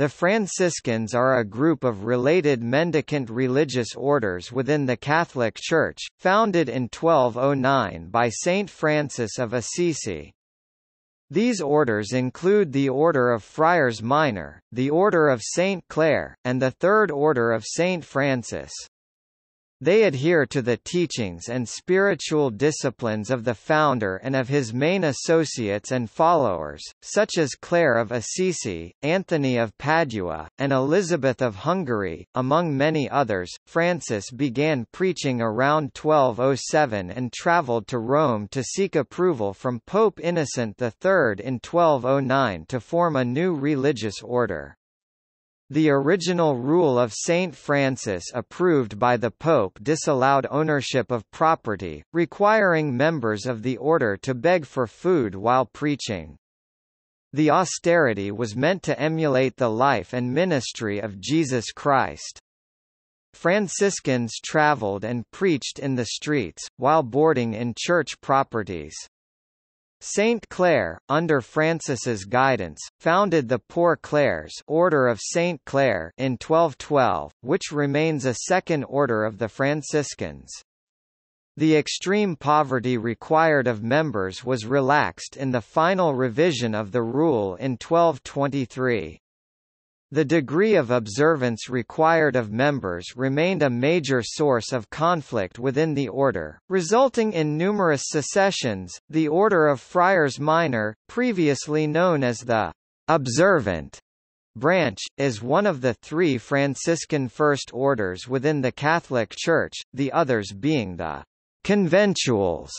The Franciscans are a group of related mendicant religious orders within the Catholic Church, founded in 1209 by Saint Francis of Assisi. These orders include the Order of Friars Minor, the Order of Saint Clare, and the Third Order of Saint Francis. They adhere to the teachings and spiritual disciplines of the founder and of his main associates and followers, such as Clare of Assisi, Anthony of Padua, and Elizabeth of Hungary, among many others. Francis began preaching around 1207 and travelled to Rome to seek approval from Pope Innocent III in 1209 to form a new religious order. The original rule of Saint Francis approved by the Pope disallowed ownership of property, requiring members of the order to beg for food while preaching. The austerity was meant to emulate the life and ministry of Jesus Christ. Franciscans traveled and preached in the streets, while boarding in church properties. Saint Clare, under Francis's guidance, founded the Poor Clares Order of Saint Clare in 1212, which remains a second order of the Franciscans. The extreme poverty required of members was relaxed in the final revision of the rule in 1223. The degree of observance required of members remained a major source of conflict within the order, resulting in numerous secessions. The Order of Friars Minor, previously known as the Observant branch, is one of the three Franciscan First Orders within the Catholic Church, the others being the Conventuals,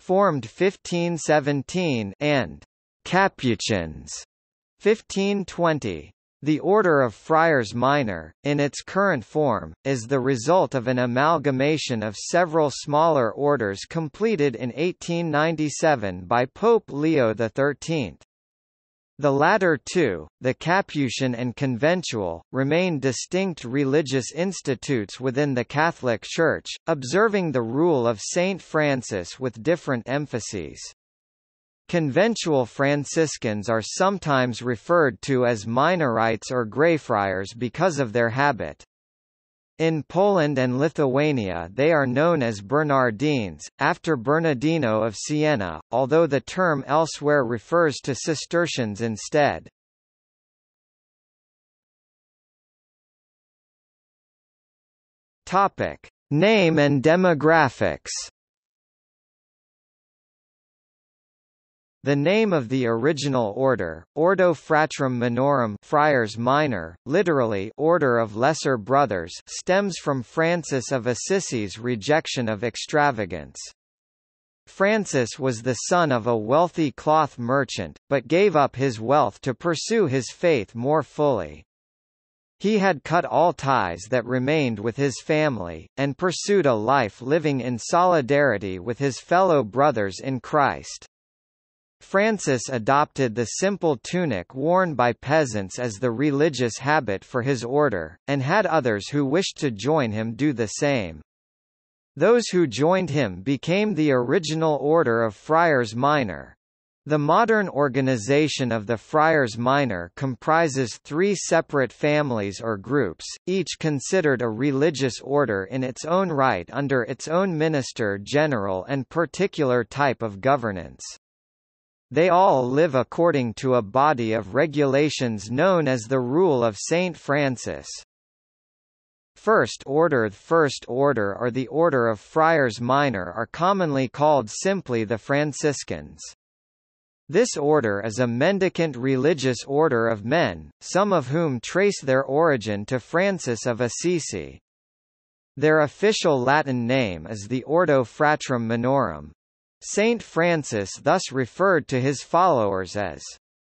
formed 1517, and Capuchins, 1520. The Order of Friars Minor, in its current form, is the result of an amalgamation of several smaller orders completed in 1897 by Pope Leo XIII. The latter two, the Capuchin and Conventual, remain distinct religious institutes within the Catholic Church, observing the rule of Saint Francis with different emphases. Conventual Franciscans are sometimes referred to as Minorites or Greyfriars because of their habit. In Poland and Lithuania they are known as Bernardines, after Bernardino of Siena, although the term elsewhere refers to Cistercians instead. Topic: Name and demographics. The name of the original order, Ordo Fratrum Minorum, Friars Minor, literally Order of Lesser Brothers, stems from Francis of Assisi's rejection of extravagance. Francis was the son of a wealthy cloth merchant, but gave up his wealth to pursue his faith more fully. He had cut all ties that remained with his family, and pursued a life living in solidarity with his fellow brothers in Christ. Francis adopted the simple tunic worn by peasants as the religious habit for his order, and had others who wished to join him do the same. Those who joined him became the original Order of Friars Minor. The modern organization of the Friars Minor comprises three separate families or groups, each considered a religious order in its own right under its own minister general and particular type of governance. They all live according to a body of regulations known as the Rule of Saint Francis. First Order. The First Order or the Order of Friars Minor are commonly called simply the Franciscans. This order is a mendicant religious order of men, some of whom trace their origin to Francis of Assisi. Their official Latin name is the Ordo Fratrum Minorum. Saint Francis thus referred to his followers as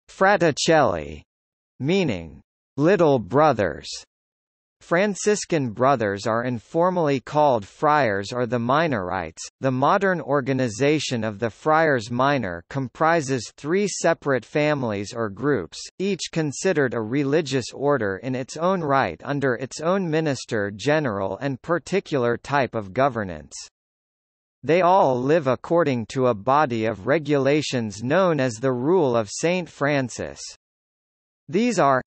fraticelli, meaning little brothers. Franciscan brothers are informally called friars or the Minorites. The modern organization of the Friars Minor comprises three separate families or groups, each considered a religious order in its own right under its own minister general and particular type of governance. They all live according to a body of regulations known as the Rule of Saint Francis. These are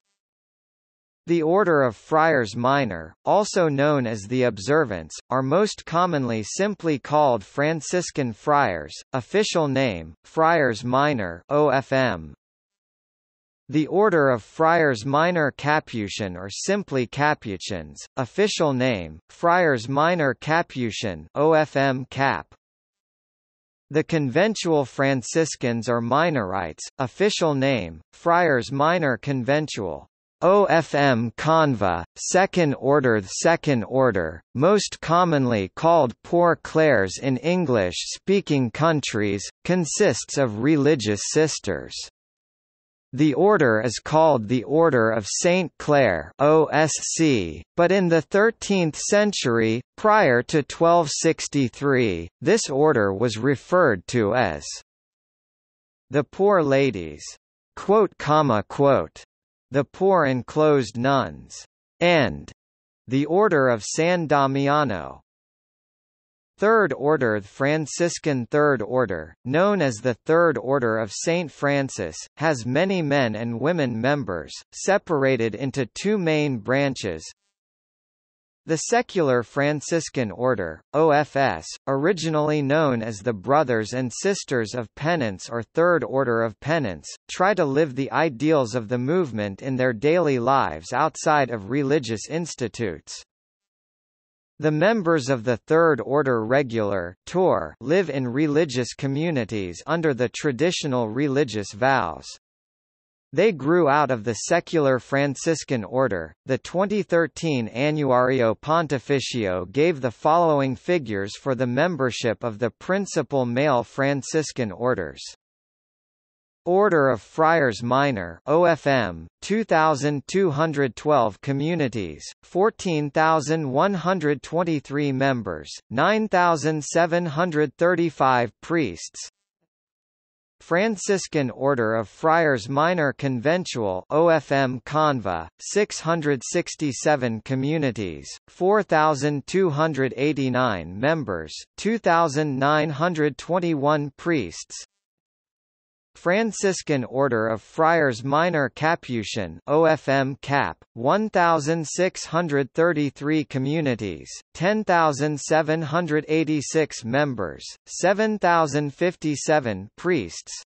The Order of Friars Minor, also known as the Observants, are most commonly simply called Franciscan Friars, official name, Friars Minor OFM. The Order of Friars Minor Capuchin or simply Capuchins, official name, Friars Minor Capuchin OFM Cap. The Conventual Franciscans or Minorites, official name, Friars Minor Conventual. OFM Conva, Second Order. The Second Order, most commonly called Poor Clares in English-speaking countries, consists of religious sisters. The order is called the Order of St. Clare (OSC), but in the 13th century, prior to 1263, this order was referred to as the Poor Ladies, the Poor Enclosed Nuns, and the Order of San Damiano. Third Order. The Franciscan Third Order, known as the Third Order of St. Francis, has many men and women members, separated into two main branches. The Secular Franciscan Order, OFS, originally known as the Brothers and Sisters of Penance or Third Order of Penance, try to live the ideals of the movement in their daily lives outside of religious institutes. The members of the Third Order Regular live in religious communities under the traditional religious vows. They grew out of the Secular Franciscan Order. The 2013 Annuario Pontificio gave the following figures for the membership of the principal male Franciscan orders. Order of Friars Minor OFM, 2,212 communities, 14,123 members, 9,735 priests. Franciscan Order of Friars Minor Conventual OFM Conva, 667 communities, 4,289 members, 2,921 priests. Franciscan Order of Friars Minor Capuchin OFM Cap, 1,633 communities, 10,786 members, 7,057 priests.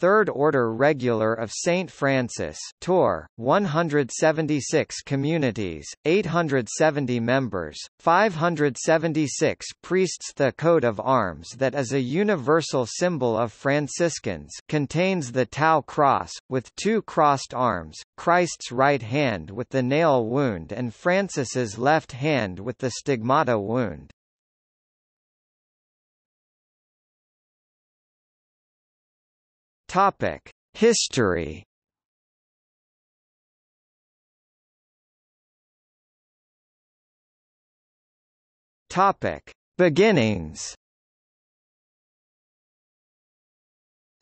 Third Order Regular of St. Francis Tor, 176 communities, 870 members, 576 priests. The coat of arms that is a universal symbol of Franciscans contains the Tau Cross, with two crossed arms, Christ's right hand with the nail wound and Francis's left hand with the stigmata wound. History. Beginnings.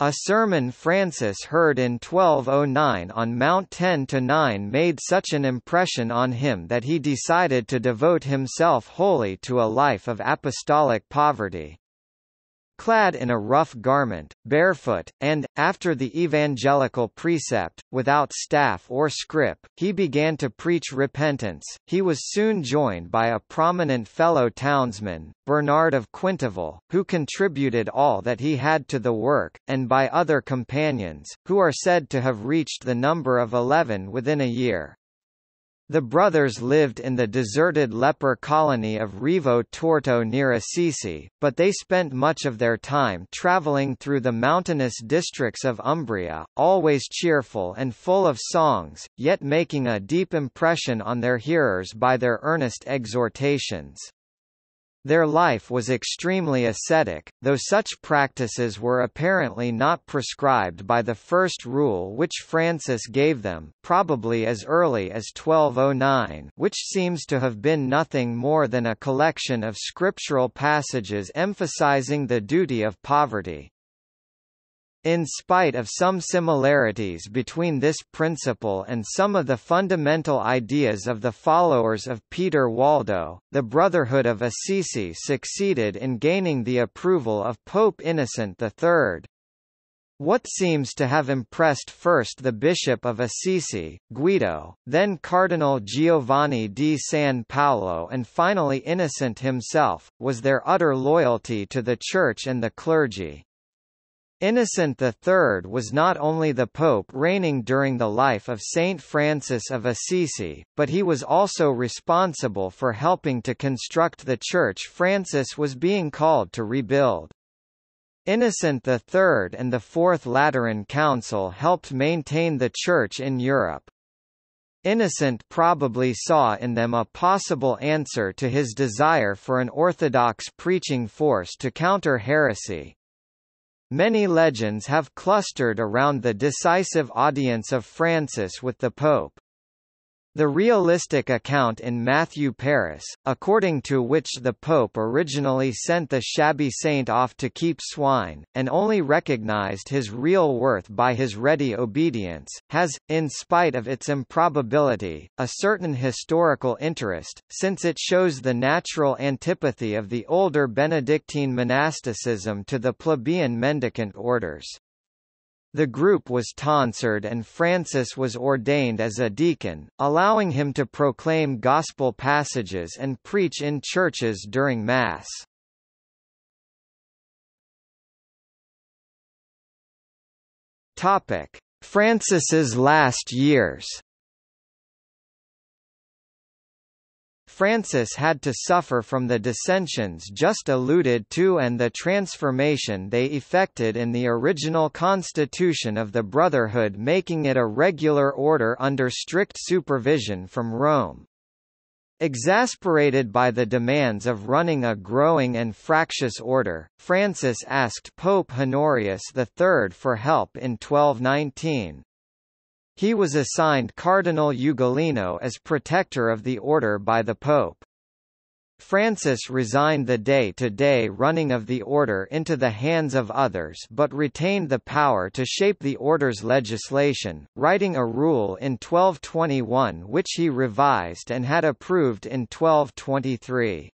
A sermon Francis heard in 1209 on Mount 10-9 made such an impression on him that he decided to devote himself wholly to a life of apostolic poverty. Clad in a rough garment, barefoot, and, after the evangelical precept, without staff or scrip, he began to preach repentance. He was soon joined by a prominent fellow townsman, Bernard of Quintival, who contributed all that he had to the work, and by other companions, who are said to have reached the number of 11 within a year. The brothers lived in the deserted leper colony of Rivo Torto near Assisi, but they spent much of their time traveling through the mountainous districts of Umbria, always cheerful and full of songs, yet making a deep impression on their hearers by their earnest exhortations. Their life was extremely ascetic, though such practices were apparently not prescribed by the first rule which Francis gave them, probably as early as 1209, which seems to have been nothing more than a collection of scriptural passages emphasizing the duty of poverty. In spite of some similarities between this principle and some of the fundamental ideas of the followers of Peter Waldo, the Brotherhood of Assisi succeeded in gaining the approval of Pope Innocent III. What seems to have impressed first the Bishop of Assisi, Guido, then Cardinal Giovanni di San Paolo and finally Innocent himself, was their utter loyalty to the Church and the clergy. Innocent III was not only the Pope reigning during the life of Saint Francis of Assisi, but he was also responsible for helping to construct the Church Francis was being called to rebuild. Innocent III and the Fourth Lateran Council helped maintain the Church in Europe. Innocent probably saw in them a possible answer to his desire for an orthodox preaching force to counter heresy. Many legends have clustered around the decisive audience of Francis with the Pope. The realistic account in Matthew Paris, according to which the Pope originally sent the shabby saint off to keep swine, and only recognized his real worth by his ready obedience, has, in spite of its improbability, a certain historical interest, since it shows the natural antipathy of the older Benedictine monasticism to the plebeian mendicant orders. The group was tonsured and Francis was ordained as a deacon, allowing him to proclaim gospel passages and preach in churches during Mass. Topic: Francis's last years. Francis had to suffer from the dissensions just alluded to and the transformation they effected in the original constitution of the Brotherhood, making it a regular order under strict supervision from Rome. Exasperated by the demands of running a growing and fractious order, Francis asked Pope Honorius III for help in 1219. He was assigned Cardinal Ugolino as protector of the order by the Pope. Francis resigned the day-to-day running of the order into the hands of others but retained the power to shape the order's legislation, writing a rule in 1221 which he revised and had approved in 1223.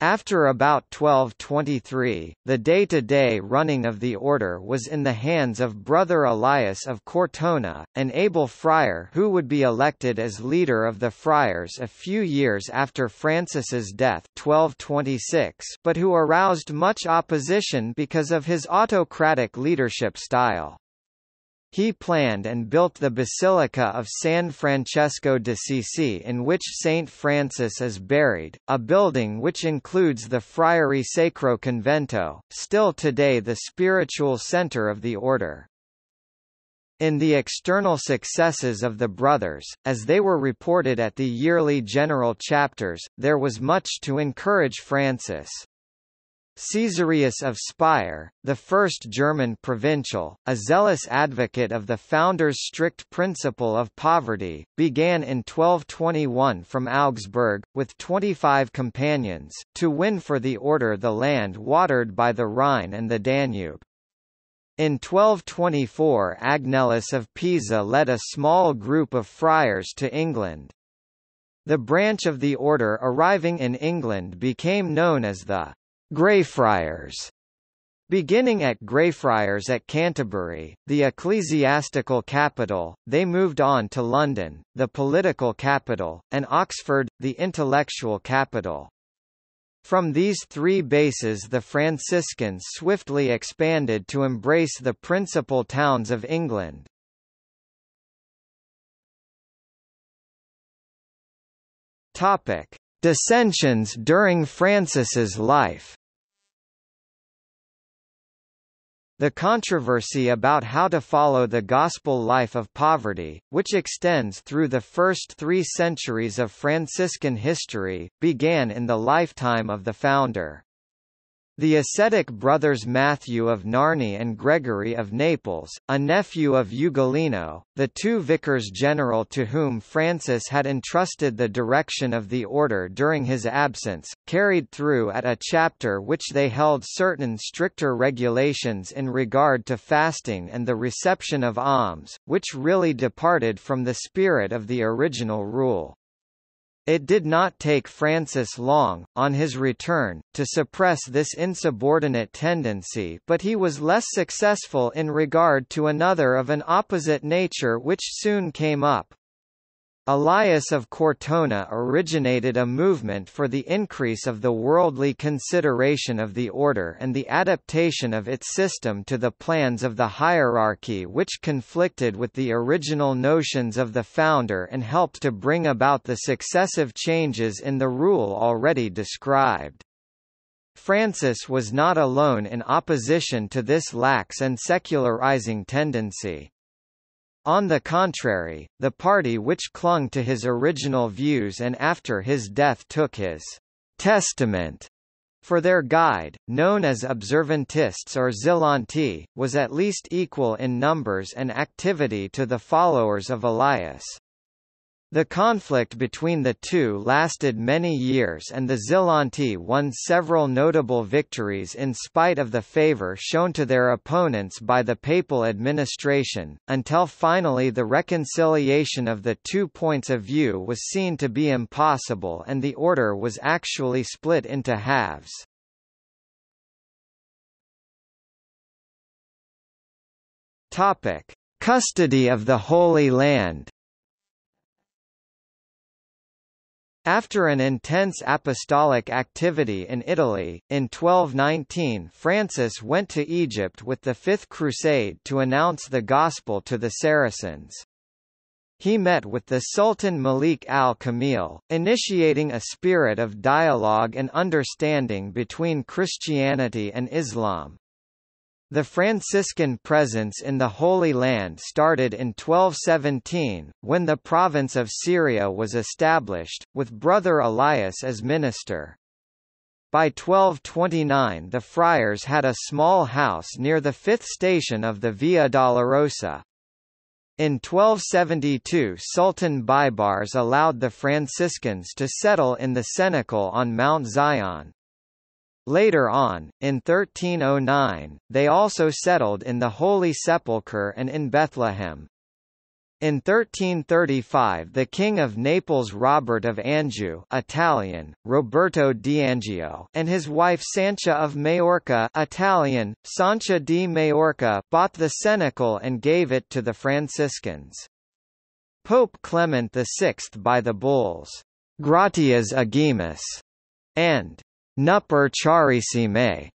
After about 1223, the day-to-day running of the order was in the hands of Brother Elias of Cortona, an able friar who would be elected as leader of the friars a few years after Francis's death 1226, but who aroused much opposition because of his autocratic leadership style. He planned and built the Basilica of San Francesco d'Assisi, in which Saint Francis is buried, a building which includes the Friary Sacro Convento, still today the spiritual center of the order. In the external successes of the brothers, as they were reported at the yearly general chapters, there was much to encourage Francis. Caesarius of Spire, the first German provincial, a zealous advocate of the founder's strict principle of poverty, began in 1221 from Augsburg, with 25 companions, to win for the order the land watered by the Rhine and the Danube. In 1224 Agnellus of Pisa led a small group of friars to England. The branch of the order arriving in England became known as the Greyfriars. Beginning at Greyfriars at Canterbury, the ecclesiastical capital, they moved on to London, the political capital, and Oxford, the intellectual capital. From these three bases the Franciscans swiftly expanded to embrace the principal towns of England. Topic: Dissensions during Francis's life. The controversy about how to follow the gospel life of poverty, which extends through the first three centuries of Franciscan history, began in the lifetime of the founder. The ascetic brothers Matthew of Narni and Gregory of Naples, a nephew of Ugolino, the two vicars general to whom Francis had entrusted the direction of the order during his absence, carried through at a chapter which they held certain stricter regulations in regard to fasting and the reception of alms, which really departed from the spirit of the original rule. It did not take Francis long, on his return, to suppress this insubordinate tendency, but he was less successful in regard to another of an opposite nature which soon came up. Elias of Cortona originated a movement for the increase of the worldly consideration of the order and the adaptation of its system to the plans of the hierarchy, which conflicted with the original notions of the founder and helped to bring about the successive changes in the rule already described. Francis was not alone in opposition to this lax and secularizing tendency. On the contrary, the party which clung to his original views and after his death took his testament for their guide, known as Observantists or Zelanti, was at least equal in numbers and activity to the followers of Elias. The conflict between the two lasted many years, and the Zelanti won several notable victories in spite of the favour shown to their opponents by the papal administration, until finally the reconciliation of the two points of view was seen to be impossible and the order was actually split into halves. Custody of the Holy Land. After an intense apostolic activity in Italy, in 1219 Francis went to Egypt with the Fifth Crusade to announce the Gospel to the Saracens. He met with the Sultan Malik al-Kamil, initiating a spirit of dialogue and understanding between Christianity and Islam. The Franciscan presence in the Holy Land started in 1217, when the province of Syria was established, with Brother Elias as minister. By 1229 the friars had a small house near the fifth station of the Via Dolorosa. In 1272 Sultan Baibars allowed the Franciscans to settle in the cenacle on Mount Zion. Later on, in 1309, they also settled in the Holy Sepulchre and in Bethlehem. In 1335 the King of Naples Robert of Anjou, Italian, Roberto d'Angio, and his wife Sancha of Majorca, Italian, Sancha di Majorca, bought the cenacle and gave it to the Franciscans. Pope Clement VI, by the bulls Gratias Agimus and Nuper Charisime,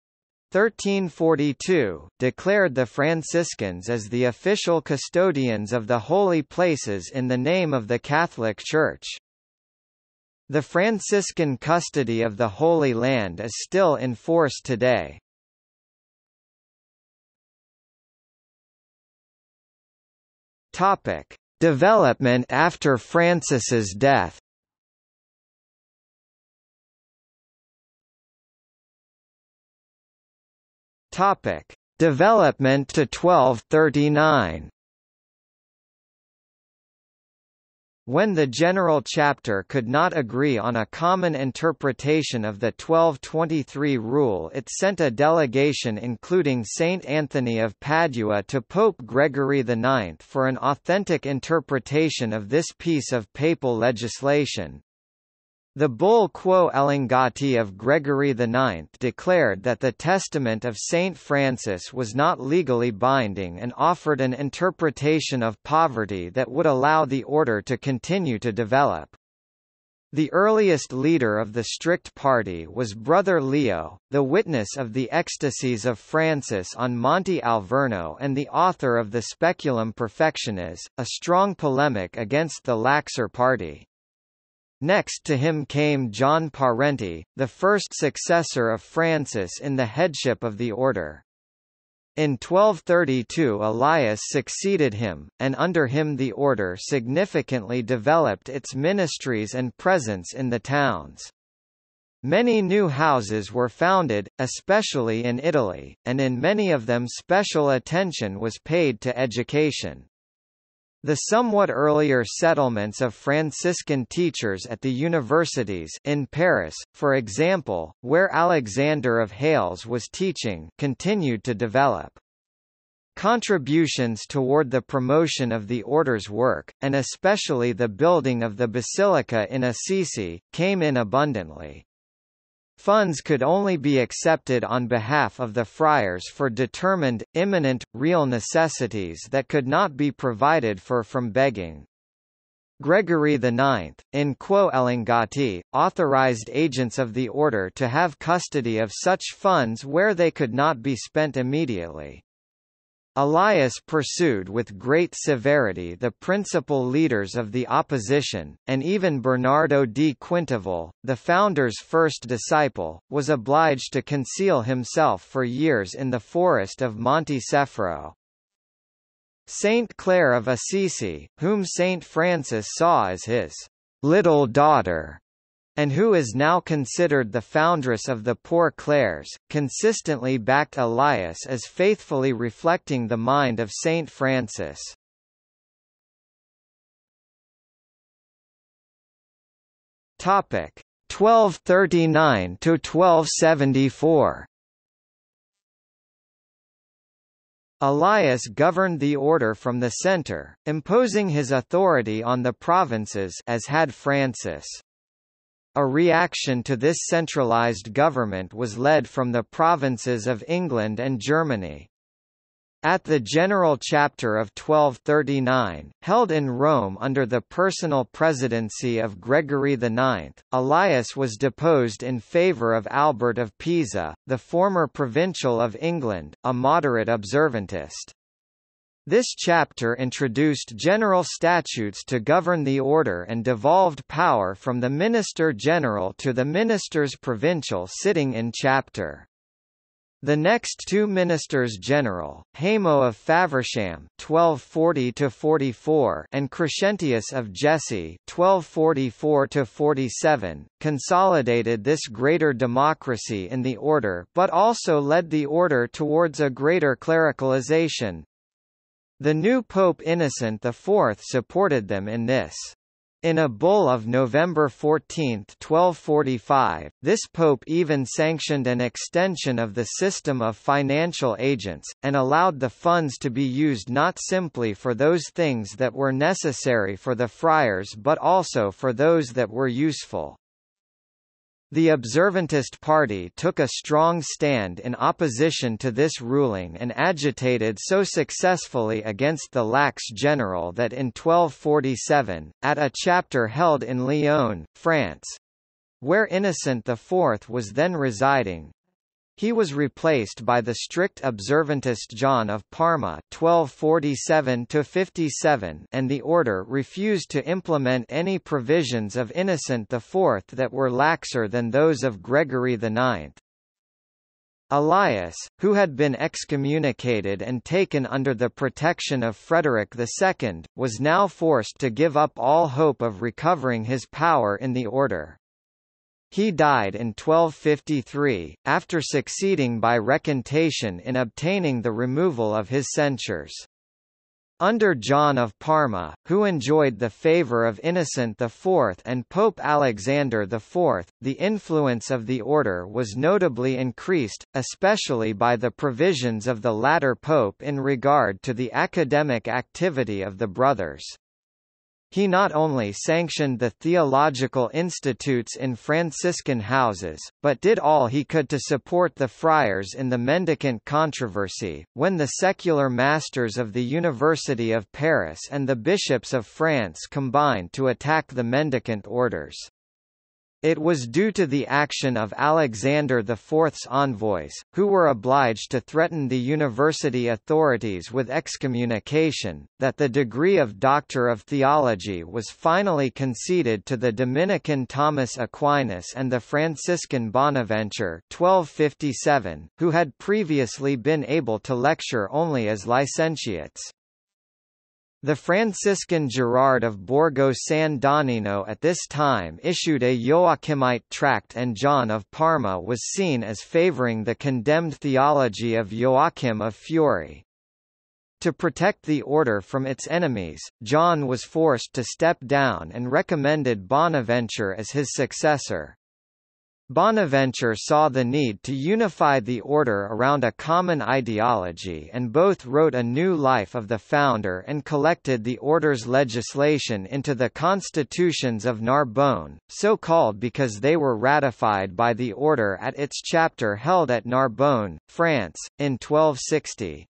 1342, declared the Franciscans as the official custodians of the holy places in the name of the Catholic Church. The Franciscan custody of the Holy Land is still in force today. Topic: Development after Francis's death. Topic: Development to 1239. When the general chapter could not agree on a common interpretation of the 1223 rule, it sent a delegation including Saint Anthony of Padua to Pope Gregory IX for an authentic interpretation of this piece of papal legislation. The bull Quo Elingati of Gregory IX declared that the testament of Saint Francis was not legally binding and offered an interpretation of poverty that would allow the order to continue to develop. The earliest leader of the strict party was Brother Leo, the witness of the ecstasies of Francis on Monte Alverno and the author of the Speculum Perfectionis, a strong polemic against the laxer party. Next to him came John Parenti, the first successor of Francis in the headship of the order. In 1232 Elias succeeded him, and under him the order significantly developed its ministries and presence in the towns. Many new houses were founded, especially in Italy, and in many of them special attention was paid to education. The somewhat earlier settlements of Franciscan teachers at the universities in Paris, for example, where Alexander of Hales was teaching, continued to develop. Contributions toward the promotion of the order's work, and especially the building of the basilica in Assisi, came in abundantly. Funds could only be accepted on behalf of the friars for determined, imminent, real necessities that could not be provided for from begging. Gregory IX, in Quo Elingati, authorized agents of the order to have custody of such funds where they could not be spent immediately. Elias pursued with great severity the principal leaders of the opposition, and even Bernardo di Quintival, the founder's first disciple, was obliged to conceal himself for years in the forest of Monte Cefro. Saint Clare of Assisi, whom Saint Francis saw as his little daughter, and who is now considered the foundress of the Poor Clares, consistently backed Elias as faithfully reflecting the mind of Saint Francis. Topic 1239 to 1274. Elias governed the order from the center, imposing his authority on the provinces as had Francis. A reaction to this centralized government was led from the provinces of England and Germany. At the General Chapter of 1239, held in Rome under the personal presidency of Gregory IX, Elias was deposed in favour of Albert of Pisa, the former provincial of England, a moderate observantist. This chapter introduced general statutes to govern the order and devolved power from the minister-general to the ministers provincial sitting in chapter. The next two ministers-general, Haymo of Faversham (1240–44) and Crescentius of Jesse (1244–47), consolidated this greater democracy in the order but also led the order towards a greater clericalization. The new Pope Innocent IV supported them in this. In a bull of November 14, 1245, this pope even sanctioned an extension of the system of financial agents, and allowed the funds to be used not simply for those things that were necessary for the friars but also for those that were useful. The Observantist party took a strong stand in opposition to this ruling and agitated so successfully against the lax general that in 1247, at a chapter held in Lyon, France, where Innocent IV was then residing, he was replaced by the strict Observantist John of Parma (1247–57), and the order refused to implement any provisions of Innocent IV that were laxer than those of Gregory IX. Elias, who had been excommunicated and taken under the protection of Frederick II, was now forced to give up all hope of recovering his power in the order. He died in 1253, after succeeding by recantation in obtaining the removal of his censures. Under John of Parma, who enjoyed the favour of Innocent IV and Pope Alexander IV, the influence of the order was notably increased, especially by the provisions of the latter pope in regard to the academic activity of the brothers. He not only sanctioned the theological institutes in Franciscan houses, but did all he could to support the friars in the mendicant controversy, when the secular masters of the University of Paris and the bishops of France combined to attack the mendicant orders. It was due to the action of Alexander IV's envoys, who were obliged to threaten the university authorities with excommunication, that the degree of Doctor of Theology was finally conceded to the Dominican Thomas Aquinas and the Franciscan Bonaventure (1257), who had previously been able to lecture only as licentiates. The Franciscan Gerard of Borgo San Donino at this time issued a Joachimite tract, and John of Parma was seen as favouring the condemned theology of Joachim of Fiori. To protect the order from its enemies, John was forced to step down and recommended Bonaventure as his successor. Bonaventure saw the need to unify the order around a common ideology, and both wrote A New Life of the Founder and collected the order's legislation into the Constitutions of Narbonne, so called because they were ratified by the order at its chapter held at Narbonne, France, in 1260.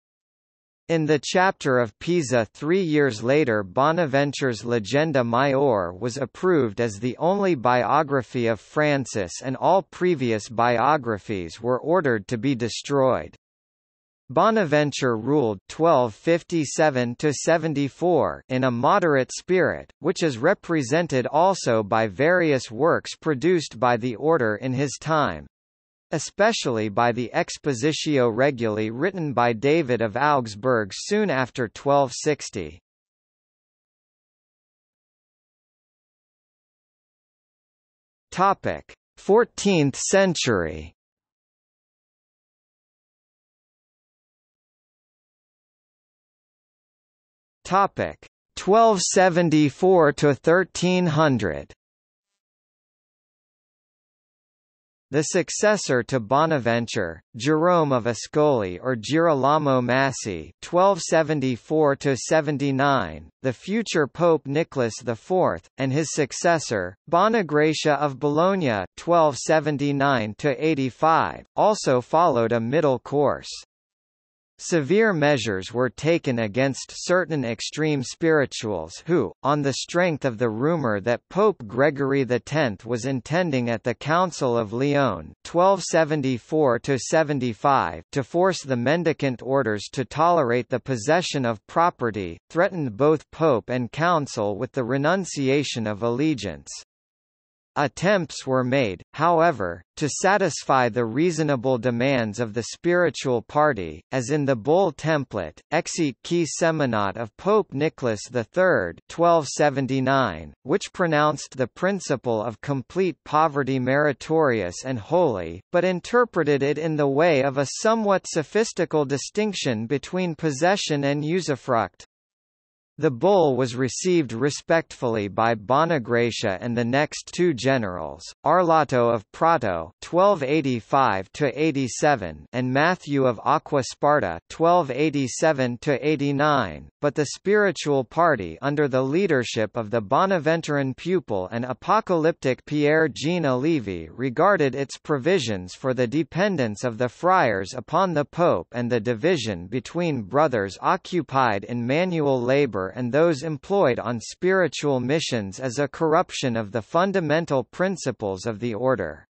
In the chapter of Pisa 3 years later, Bonaventure's Legenda Maior was approved as the only biography of Francis, and all previous biographies were ordered to be destroyed. Bonaventure ruled 1257–74 in a moderate spirit, which is represented also by various works produced by the order in his time, especially by the Expositio Reguli written by David of Augsburg soon after 1260. Topic: 14th century. Topic: 1274–1300. The successor to Bonaventure, Jerome of Ascoli or Girolamo Massi (1274–79), the future Pope Nicholas IV, and his successor, Bonagratia of Bologna (1279–85), also followed a middle course. Severe measures were taken against certain extreme spirituals who, on the strength of the rumor that Pope Gregory X was intending at the Council of Lyon 1274–75 to force the mendicant orders to tolerate the possession of property, threatened both Pope and Council with the renunciation of allegiance. Attempts were made, however, to satisfy the reasonable demands of the spiritual party, as in the bull template, Exeat qui Seminat of Pope Nicholas III 1279, which pronounced the principle of complete poverty meritorious and holy, but interpreted it in the way of a somewhat sophistical distinction between possession and usufruct. The bull was received respectfully by Bonagratia and the next two generals, Arlato of Prato (1285–87) and Matthew of Aqua Sparta (1287–89), but the spiritual party under the leadership of the Bonaventuran pupil and apocalyptic Pierre Jean Olivi regarded its provisions for the dependence of the friars upon the Pope and the division between brothers occupied in manual labor and those employed on spiritual missions as a corruption of the fundamental principles of the order.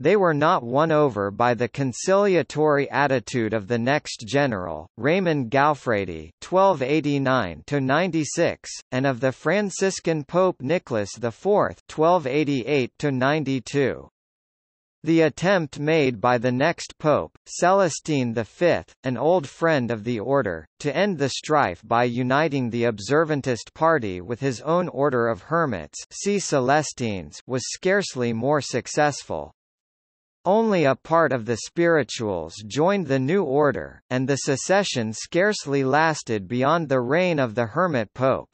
They were not won over by the conciliatory attitude of the next general, Raymond Gaufredi (1289–96), and of the Franciscan Pope Nicholas IV (1288–92). The attempt made by the next pope, Celestine V, an old friend of the order, to end the strife by uniting the observantist party with his own order of hermits, see Celestines, was scarcely more successful. Only a part of the spirituals joined the new order, and the secession scarcely lasted beyond the reign of the hermit pope.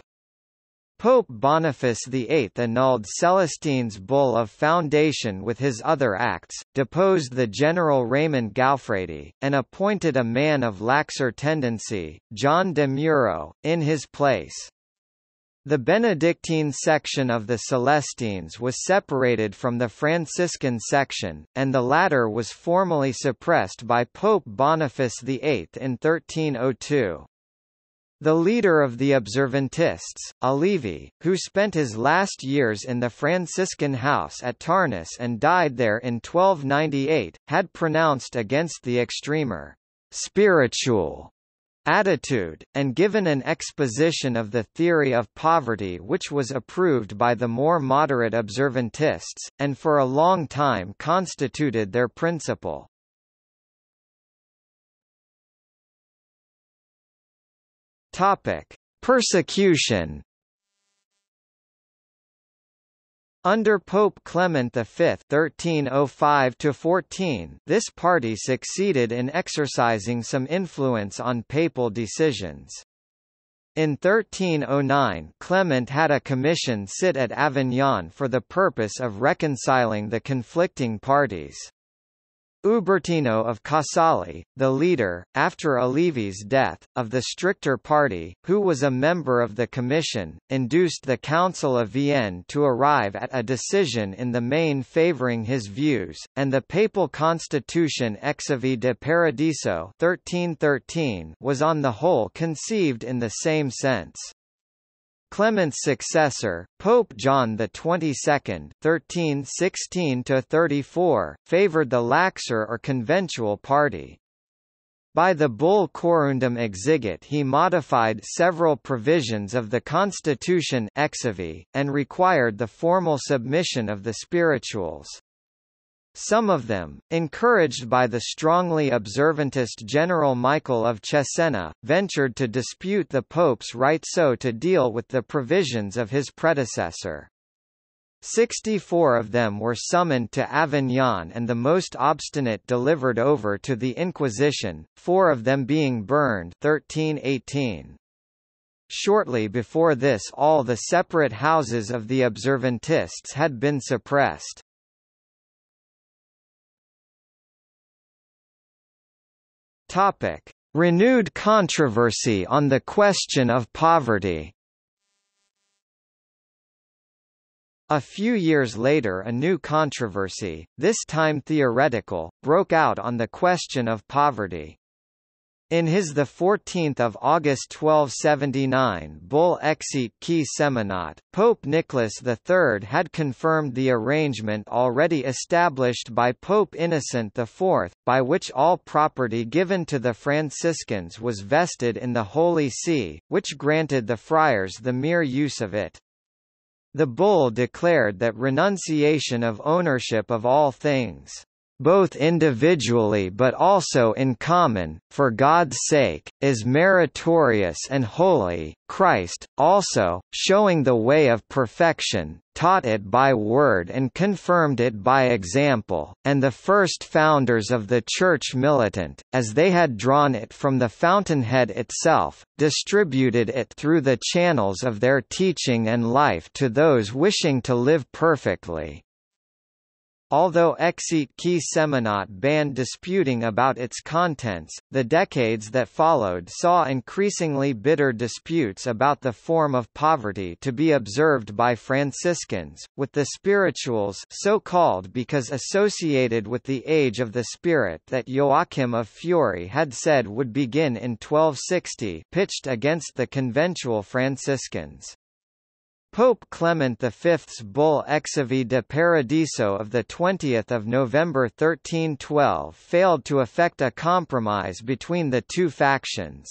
Pope Boniface VIII annulled Celestine's bull of foundation with his other acts, deposed the general Raymond Gaufredi, and appointed a man of laxer tendency, John de Muro, in his place. The Benedictine section of the Celestines was separated from the Franciscan section, and the latter was formally suppressed by Pope Boniface VIII in 1302. The leader of the Observantists, Olivi, who spent his last years in the Franciscan house at Tarnas and died there in 1298, had pronounced against the extremer, spiritual attitude, and given an exposition of the theory of poverty which was approved by the more moderate Observantists, and for a long time constituted their principle. Topic: Persecution. Under Pope Clement V (1305–14), this party succeeded in exercising some influence on papal decisions. In 1309 Clement had a commission sit at Avignon for the purpose of reconciling the conflicting parties. Ubertino of Casale, the leader, after Olivi's death, of the stricter party, who was a member of the commission, induced the Council of Vienne to arrive at a decision in the main favouring his views, and the papal constitution Exivi de Paradiso 1313 was on the whole conceived in the same sense. Clement's successor, Pope John XXII (1316–34), favoured the laxer or conventual party. By the bull Corundum Exiguit he modified several provisions of the constitution Exivi, and required the formal submission of the spirituals. Some of them, encouraged by the strongly observantist General Michael of Cesena, ventured to dispute the Pope's right so to deal with the provisions of his predecessor. 64 of them were summoned to Avignon and the most obstinate delivered over to the Inquisition, 4 of them being burned 1318. Shortly before this all the separate houses of the observantists had been suppressed. Topic: renewed controversy on the question of poverty. A few years later a new controversy, this time theoretical, broke out on the question of poverty. In his 14 August 1279 bull Exit qui Seminat, Pope Nicholas III had confirmed the arrangement already established by Pope Innocent IV, by which all property given to the Franciscans was vested in the Holy See, which granted the friars the mere use of it. The bull declared that renunciation of ownership of all things, both individually but also in common, for God's sake, is meritorious and holy. Christ, also, showing the way of perfection, taught it by word and confirmed it by example, and the first founders of the Church militant, as they had drawn it from the fountainhead itself, distributed it through the channels of their teaching and life to those wishing to live perfectly. Although Exit qui Seminat banned disputing about its contents, the decades that followed saw increasingly bitter disputes about the form of poverty to be observed by Franciscans, with the spirituals so called because associated with the Age of the Spirit that Joachim of Fiori had said would begin in 1260 pitched against the conventual Franciscans. Pope Clement V's bull Exivi de Paradiso of 20 November 1312 failed to effect a compromise between the two factions.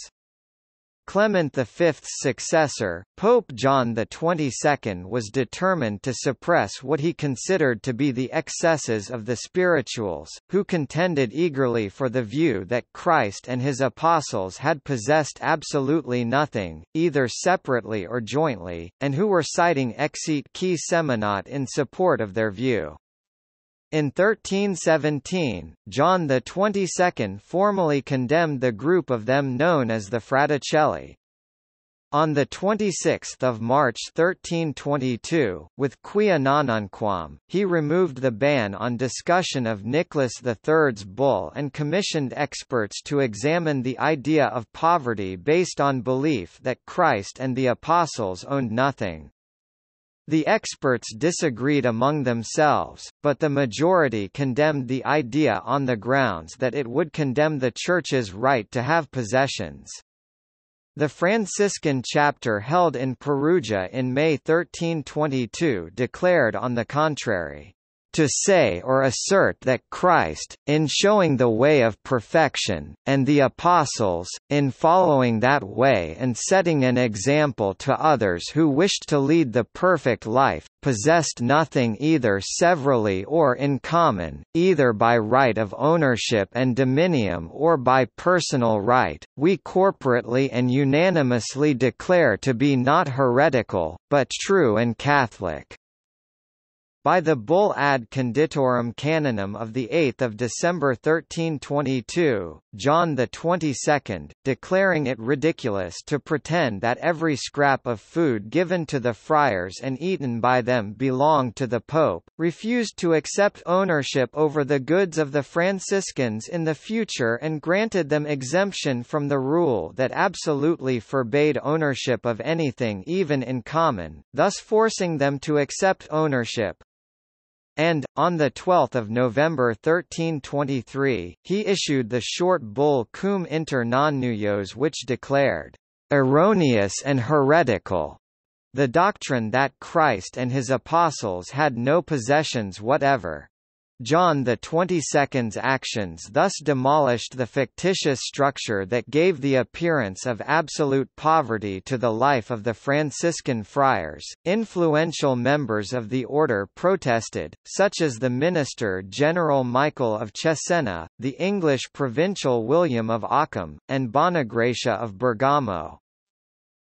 Clement V's successor, Pope John XXII, was determined to suppress what he considered to be the excesses of the spirituals, who contended eagerly for the view that Christ and his apostles had possessed absolutely nothing, either separately or jointly, and who were citing Exit qui Seminat in support of their view. In 1317, John XXII formally condemned the group of them known as the Fraticelli. On 26 March 1322, with Quia Nonunquam, he removed the ban on discussion of Nicholas III's bull and commissioned experts to examine the idea of poverty based on belief that Christ and the apostles owned nothing. The experts disagreed among themselves, but the majority condemned the idea on the grounds that it would condemn the Church's right to have possessions. The Franciscan chapter held in Perugia in May 1322 declared on the contrary, "to say or assert that Christ, in showing the way of perfection, and the apostles, in following that way and setting an example to others who wished to lead the perfect life, possessed nothing either severally or in common, either by right of ownership and dominium or by personal right, we corporately and unanimously declare to be not heretical, but true and Catholic." By the bull ad conditorum canonum of 8 December 1322, John XXII, declaring it ridiculous to pretend that every scrap of food given to the friars and eaten by them belonged to the Pope, refused to accept ownership over the goods of the Franciscans in the future and granted them exemption from the rule that absolutely forbade ownership of anything even in common, thus forcing them to accept ownership. And, on 12 November 1323, he issued the short bull Cum inter nonnuyos, which declared, "erroneous and heretical," the doctrine that Christ and his apostles had no possessions whatever. John XXII's actions thus demolished the fictitious structure that gave the appearance of absolute poverty to the life of the Franciscan friars. Influential members of the order protested, such as the Minister General Michael of Cesena, the English provincial William of Ockham, and Bonagratia of Bergamo.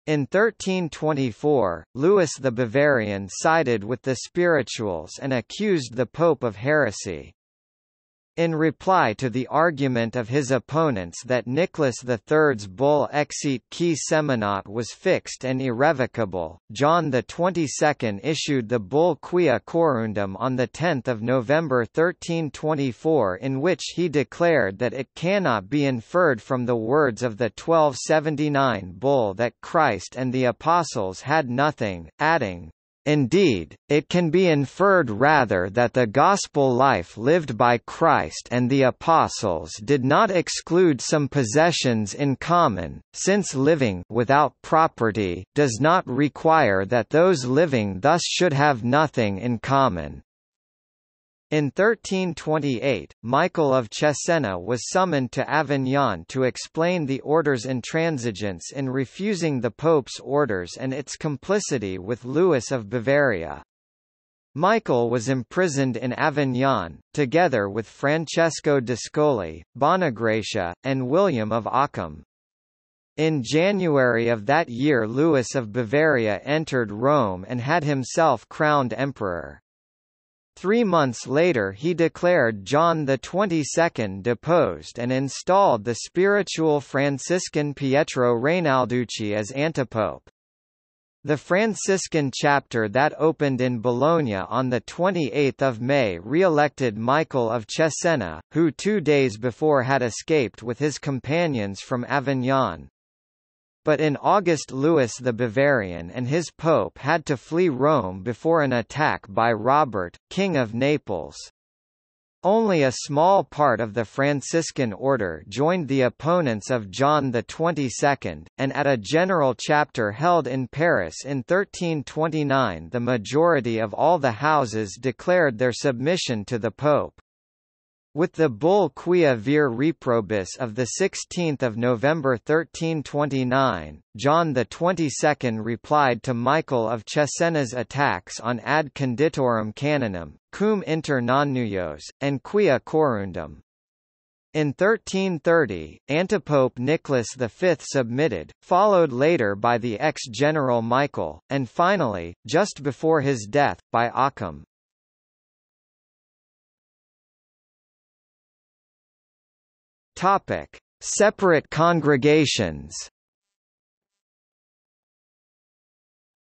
In 1324, Louis the Bavarian sided with the Spirituals and accused the Pope of heresy. In reply to the argument of his opponents that Nicholas III's bull Exeat qui seminat was fixed and irrevocable, John XXII issued the bull Quia Corundum on 10 November 1324, in which he declared that it cannot be inferred from the words of the 1279 bull that Christ and the apostles had nothing, adding, "Indeed, it can be inferred rather that the gospel life lived by Christ and the apostles did not exclude some possessions in common, since living without property does not require that those living thus should have nothing in common." In 1328, Michael of Cesena was summoned to Avignon to explain the order's intransigence in refusing the Pope's orders and its complicity with Louis of Bavaria. Michael was imprisoned in Avignon, together with Francesco d'Ascoli, Bonagratia, and William of Ockham. In January of that year, Louis of Bavaria entered Rome and had himself crowned emperor. 3 months later he declared John XXII deposed and installed the spiritual Franciscan Pietro Reinalducci as antipope. The Franciscan chapter that opened in Bologna on 28 May re-elected Michael of Cesena, who 2 days before had escaped with his companions from Avignon. But in August, Louis the Bavarian and his Pope had to flee Rome before an attack by Robert, King of Naples. Only a small part of the Franciscan order joined the opponents of John XXII, and at a general chapter held in Paris in 1329, the majority of all the houses declared their submission to the Pope. With the bull Quia vir reprobis of 16 November 1329, John XXII replied to Michael of Cesena's attacks on ad conditorum canonum, cum inter nonnuyos, and Quia corundum. In 1330, antipope Nicholas V submitted, followed later by the ex-general Michael, and finally, just before his death, by Ockham. Topic: separate congregations.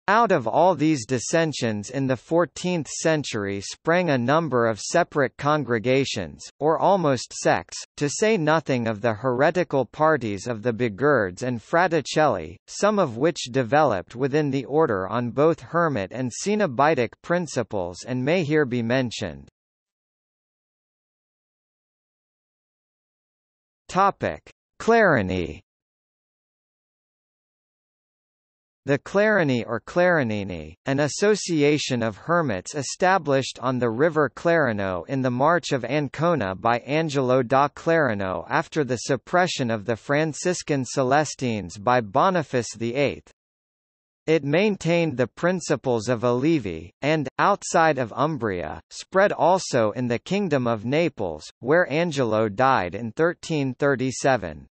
Out of all these dissensions in the 14th century sprang a number of separate congregations, or almost sects, to say nothing of the heretical parties of the Bigords and Fraticelli, some of which developed within the order on both hermit and cenobitic principles and may here be mentioned. Topic: Clariny. The Clarini or Clarinini, an association of hermits established on the river Clarino in the March of Ancona by Angelo da Clarino after the suppression of the Franciscan Celestines by Boniface VIII. It maintained the principles of Alevi, and, outside of Umbria, spread also in the Kingdom of Naples, where Angelo died in 1337.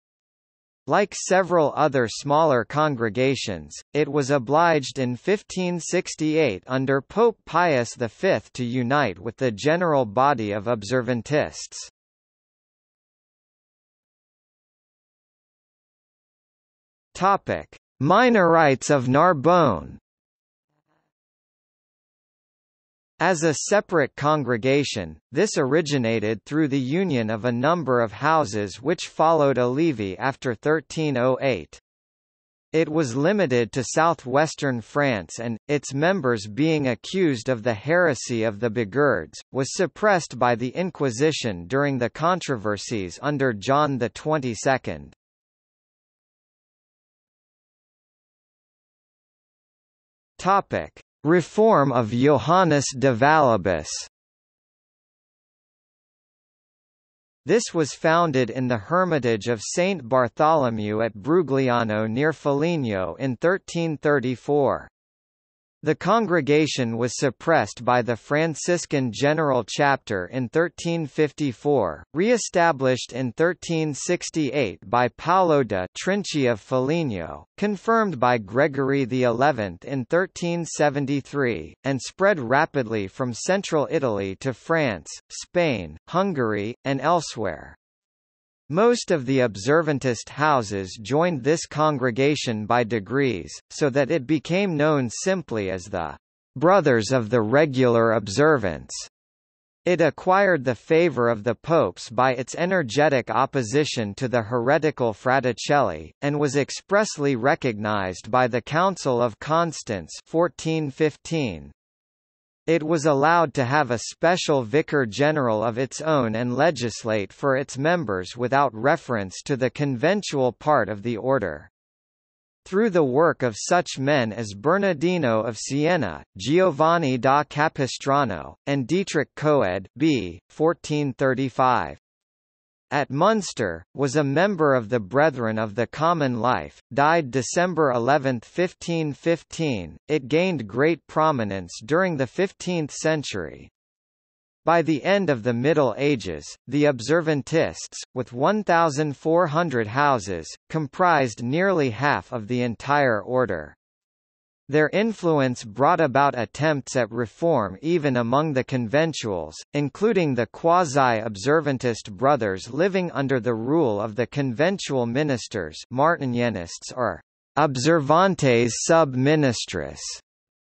Like several other smaller congregations, it was obliged in 1568 under Pope Pius V to unite with the general body of observantists. Topic: Minorites of Narbonne. As a separate congregation, this originated through the union of a number of houses which followed Alevi after 1308. It was limited to southwestern France and, its members being accused of the heresy of the Begurds, was suppressed by the Inquisition during the controversies under John XXII. Reform of Johannes de Valibus. This was founded in the hermitage of Saint Bartholomew at Brugliano near Foligno in 1334. The congregation was suppressed by the Franciscan General Chapter in 1354, re-established in 1368 by Paolo da Trinci of Foligno, confirmed by Gregory XI in 1373, and spread rapidly from central Italy to France, Spain, Hungary, and elsewhere. Most of the observantist houses joined this congregation by degrees, so that it became known simply as the Brothers of the Regular Observance. It acquired the favor of the popes by its energetic opposition to the heretical Fraticelli, and was expressly recognized by the Council of Constance 1415. It was allowed to have a special vicar general of its own and legislate for its members without reference to the conventual part of the order. Through the work of such men as Bernardino of Siena, Giovanni da Capistrano, and Dietrich Coed b. 1435. At Munster, was a member of the Brethren of the Common Life, died December 11, 1515. It gained great prominence during the 15th century. By the end of the Middle Ages, the Observantists, with 1,400 houses, comprised nearly half of the entire order. Their influence brought about attempts at reform even among the conventuals, including the quasi-observantist brothers living under the rule of the conventual ministers, Martinianists or observantes sub-ministris,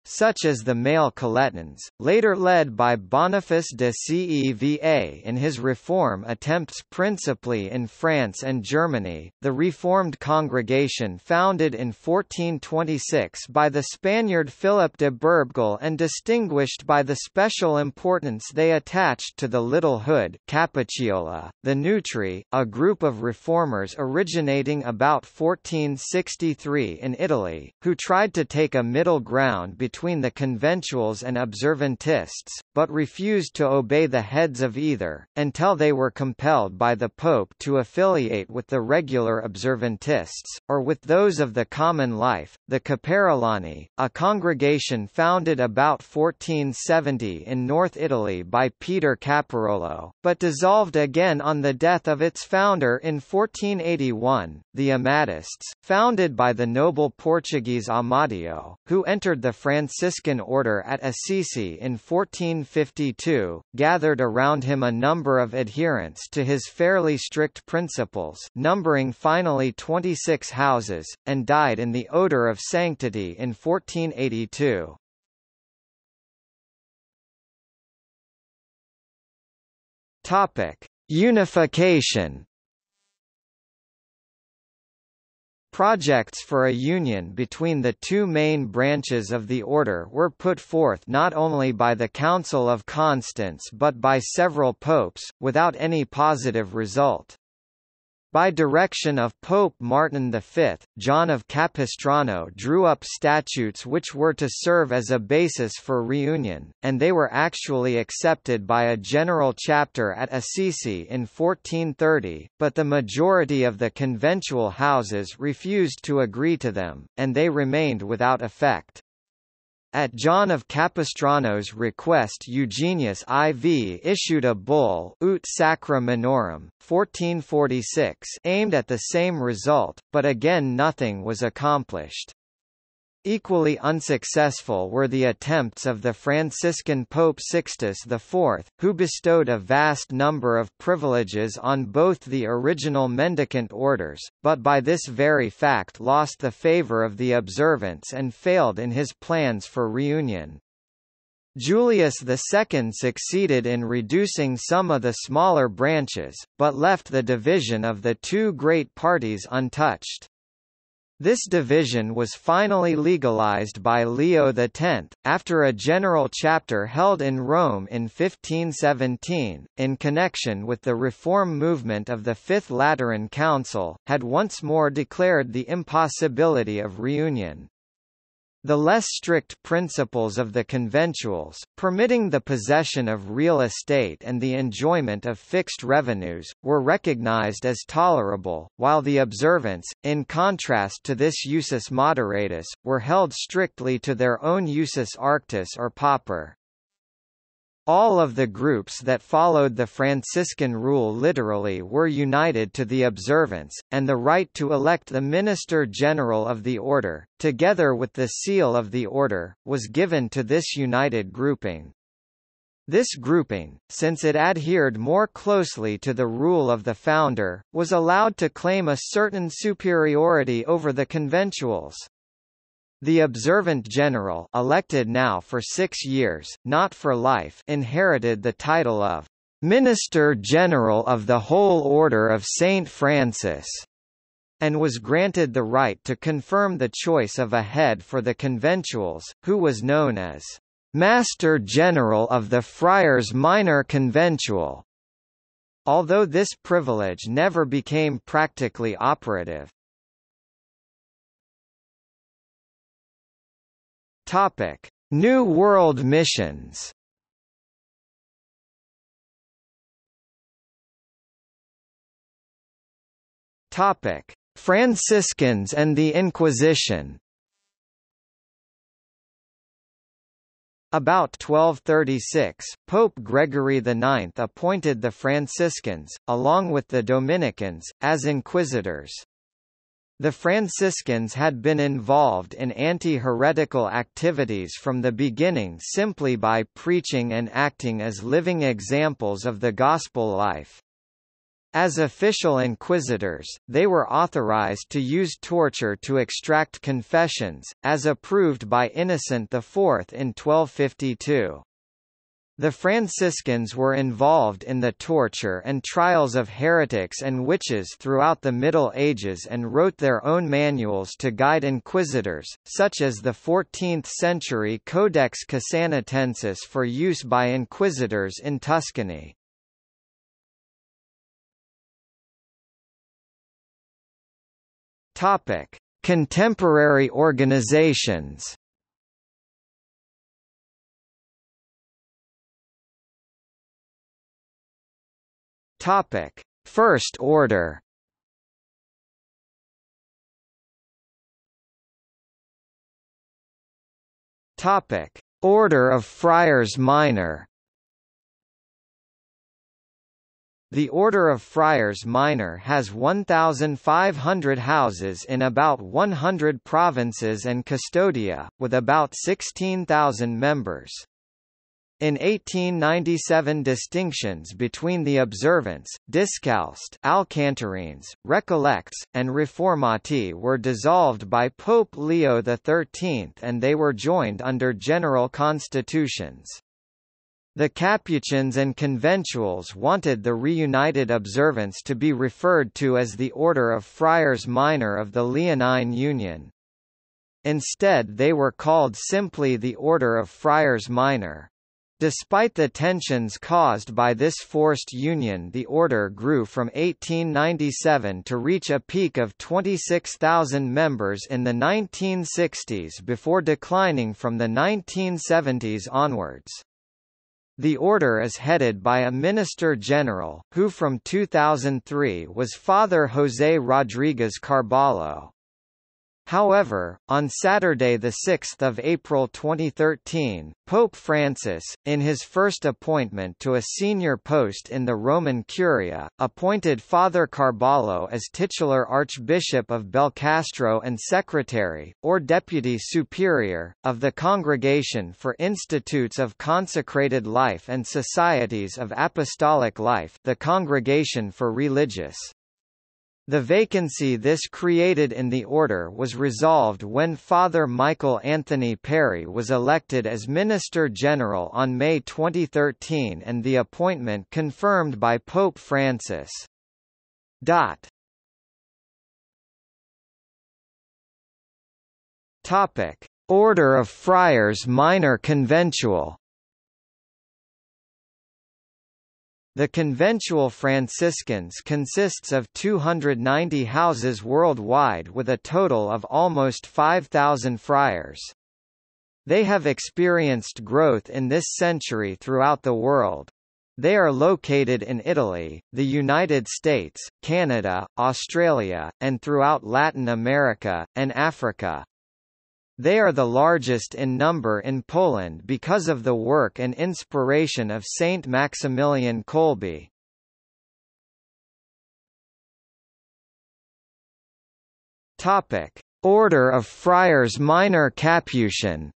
such as the male Coletans, later led by Boniface de Ceva in his reform attempts principally in France and Germany. The reformed congregation founded in 1426 by the Spaniard Philip de Burggal and distinguished by the special importance they attached to the Little Hood, Cappucciola, the Nutri, a group of reformers originating about 1463 in Italy, who tried to take a middle ground between the conventuals and observantists, but refused to obey the heads of either, until they were compelled by the Pope to affiliate with the regular observantists, or with those of the common life. The Caperellani, a congregation founded about 1470 in North Italy by Peter Caporolo, but dissolved again on the death of its founder in 1481, the Amatists, founded by the noble Portuguese Amadeo, who entered the Franciscan order at Assisi in 1452, gathered around him a number of adherents to his fairly strict principles, numbering finally 26 houses, and died in the odor of sanctity in 1482. Topic: Unification. Projects for a union between the two main branches of the order were put forth not only by the Council of Constance but by several popes, without any positive result. By direction of Pope Martin V, John of Capistrano drew up statutes which were to serve as a basis for reunion, and they were actually accepted by a general chapter at Assisi in 1430, but the majority of the conventual houses refused to agree to them, and they remained without effect. At John of Capistrano's request, Eugenius IV issued a bull, Ut Sacra Minorum, 1446, aimed at the same result, but again nothing was accomplished. Equally unsuccessful were the attempts of the Franciscan Pope Sixtus IV, who bestowed a vast number of privileges on both the original mendicant orders, but by this very fact lost the favor of the observants and failed in his plans for reunion. Julius II succeeded in reducing some of the smaller branches, but left the division of the two great parties untouched. This division was finally legalized by Leo X, after a general chapter held in Rome in 1517, in connection with the reform movement of the Fifth Lateran Council, had once more declared the impossibility of reunion. The less strict principles of the conventuals, permitting the possession of real estate and the enjoyment of fixed revenues, were recognized as tolerable, while the observants, in contrast to this usus moderatus, were held strictly to their own usus arctus or pauper. All of the groups that followed the Franciscan rule literally were united to the observance, and the right to elect the Minister General of the Order, together with the seal of the Order, was given to this united grouping. This grouping, since it adhered more closely to the rule of the founder, was allowed to claim a certain superiority over the conventuals. The observant general, elected now for 6 years, not for life, inherited the title of Minister General of the Whole Order of Saint Francis, and was granted the right to confirm the choice of a head for the conventuals, who was known as Master General of the Friars Minor Conventual. Although this privilege never became practically operative. Topic: New World missions. Topic: Franciscans and the Inquisition. About 1236, Pope Gregory IX appointed the Franciscans, along with the Dominicans, as inquisitors. The Franciscans had been involved in anti-heretical activities from the beginning simply by preaching and acting as living examples of the gospel life. As official inquisitors, they were authorized to use torture to extract confessions, as approved by Innocent IV in 1252. The Franciscans were involved in the torture and trials of heretics and witches throughout the Middle Ages and wrote their own manuals to guide inquisitors, such as the 14th-century Codex Casanatensis for use by inquisitors in Tuscany. Topic: Contemporary organizations. Topic: First Order. Topic: Order of Friars Minor. The Order of Friars Minor has 1,500 houses in about 100 provinces and custodia, with about 16,000 members. In 1897 distinctions between the observants, Discalced, Alcantarines, Recollects, and Reformati were dissolved by Pope Leo XIII and they were joined under general constitutions. The Capuchins and Conventuals wanted the reunited observants to be referred to as the Order of Friars Minor of the Leonine Union. Instead they were called simply the Order of Friars Minor. Despite the tensions caused by this forced union, the order grew from 1897 to reach a peak of 26,000 members in the 1960s before declining from the 1970s onwards. The order is headed by a Minister General, who from 2003 was Father José Rodríguez Carballo. However, on Saturday 6 April 2013, Pope Francis, in his first appointment to a senior post in the Roman Curia, appointed Father Carballo as titular Archbishop of Belcastro and Secretary, or Deputy Superior, of the Congregation for Institutes of Consecrated Life and Societies of Apostolic Life, the Congregation for Religious. The vacancy this created in the order was resolved when Father Michael Anthony Perry was elected as Minister General on May 2013 and the appointment confirmed by Pope Francis. Topic: Order of Friars Minor Conventual. The Conventual Franciscans consists of 290 houses worldwide with a total of almost 5,000 friars. They have experienced growth in this century throughout the world. They are located in Italy, the United States, Canada, Australia, and throughout Latin America, and Africa. They are the largest in number in Poland because of the work and inspiration of Saint Maximilian Kolbe. Topic: Order of Friars Minor Capuchin.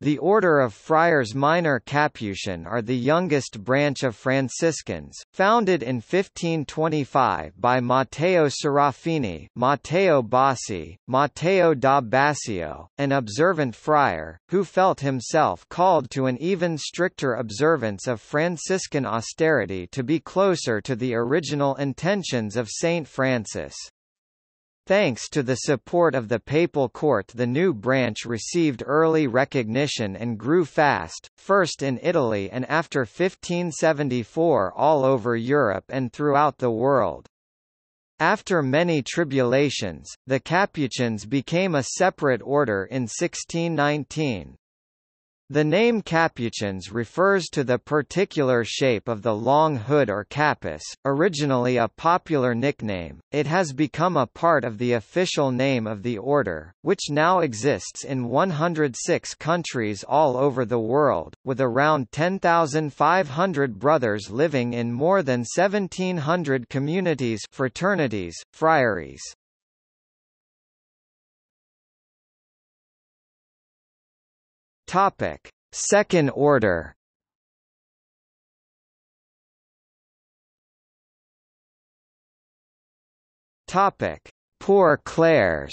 The Order of Friars Minor Capuchin are the youngest branch of Franciscans, founded in 1525 by Matteo Serafini, Matteo Bassi, Matteo da Basio, an observant friar, who felt himself called to an even stricter observance of Franciscan austerity to be closer to the original intentions of Saint Francis. Thanks to the support of the papal court, the new branch received early recognition and grew fast, first in Italy and after 1574 all over Europe and throughout the world. After many tribulations, the Capuchins became a separate order in 1619. The name Capuchins refers to the particular shape of the long hood or capus. Originally a popular nickname, it has become a part of the official name of the order, which now exists in 106 countries all over the world, with around 10,500 brothers living in more than 1,700 communities, fraternities, friaries. Topic: Second Order. Topic: Poor Clares.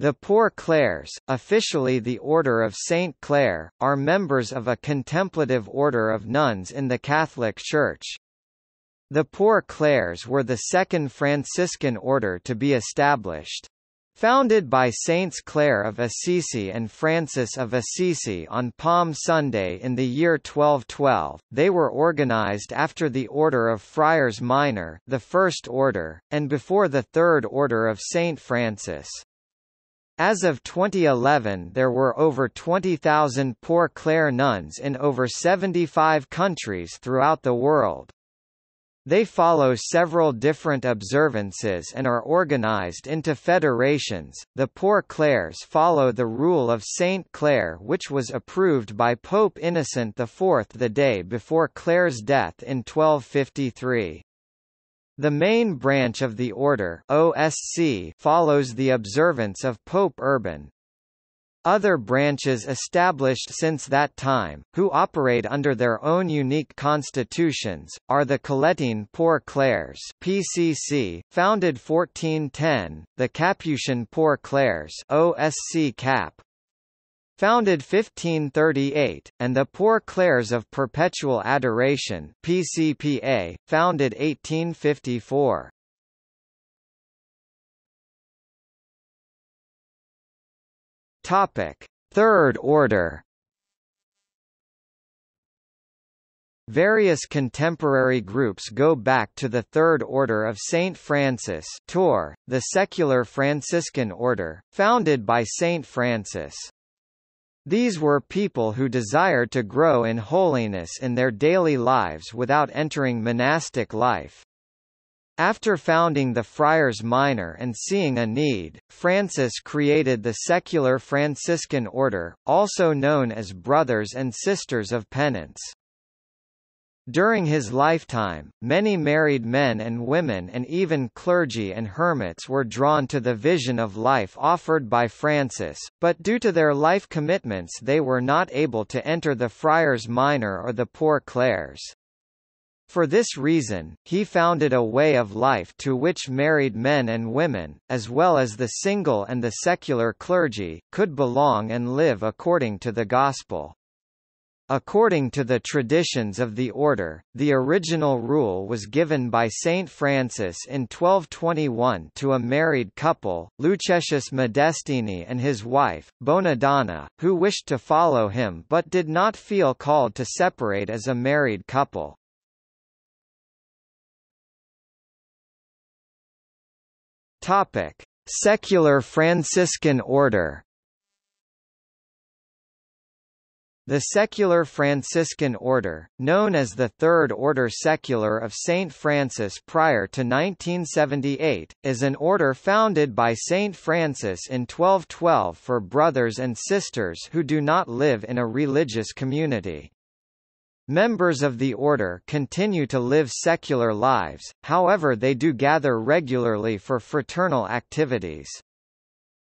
The Poor Clares, officially the Order of Saint Clare, are members of a contemplative order of nuns in the Catholic Church. The Poor Clares were the second Franciscan order to be established. Founded by Saints Clare of Assisi and Francis of Assisi on Palm Sunday in the year 1212, they were organized after the Order of Friars Minor, the First Order, and before the Third Order of Saint Francis. As of 2011, there were over 20,000 Poor Clare nuns in over 75 countries throughout the world. They follow several different observances and are organized into federations. The Poor Clares follow the Rule of Saint Clare, which was approved by Pope Innocent IV the day before Clare's death in 1253. The main branch of the order, OSC, follows the observance of Pope Urban. Other branches established since that time, who operate under their own unique constitutions, are the Coletine Poor Clares (PCC), founded 1410, the Capuchin Poor Clares (OSC Cap), founded 1538, and the Poor Clares of Perpetual Adoration (PCPA), founded 1854. Topic: Third Order. Various contemporary groups go back to the Third Order of Saint Francis, Tor, the secular Franciscan order, founded by Saint Francis. These were people who desired to grow in holiness in their daily lives without entering monastic life. After founding the Friars Minor and seeing a need, Francis created the secular Franciscan order, also known as Brothers and Sisters of Penance. During his lifetime, many married men and women and even clergy and hermits were drawn to the vision of life offered by Francis, but due to their life commitments they were not able to enter the Friars Minor or the Poor Clares. For this reason, he founded a way of life to which married men and women, as well as the single and the secular clergy, could belong and live according to the Gospel. According to the traditions of the order, the original rule was given by Saint Francis in 1221 to a married couple, Lucetius Modestini and his wife, Bonadonna, who wished to follow him but did not feel called to separate as a married couple. Topic: Secular Franciscan Order. The secular Franciscan order, known as the Third Order Secular of St. Francis prior to 1978, is an order founded by St. Francis in 1212 for brothers and sisters who do not live in a religious community. Members of the order continue to live secular lives, however they do gather regularly for fraternal activities.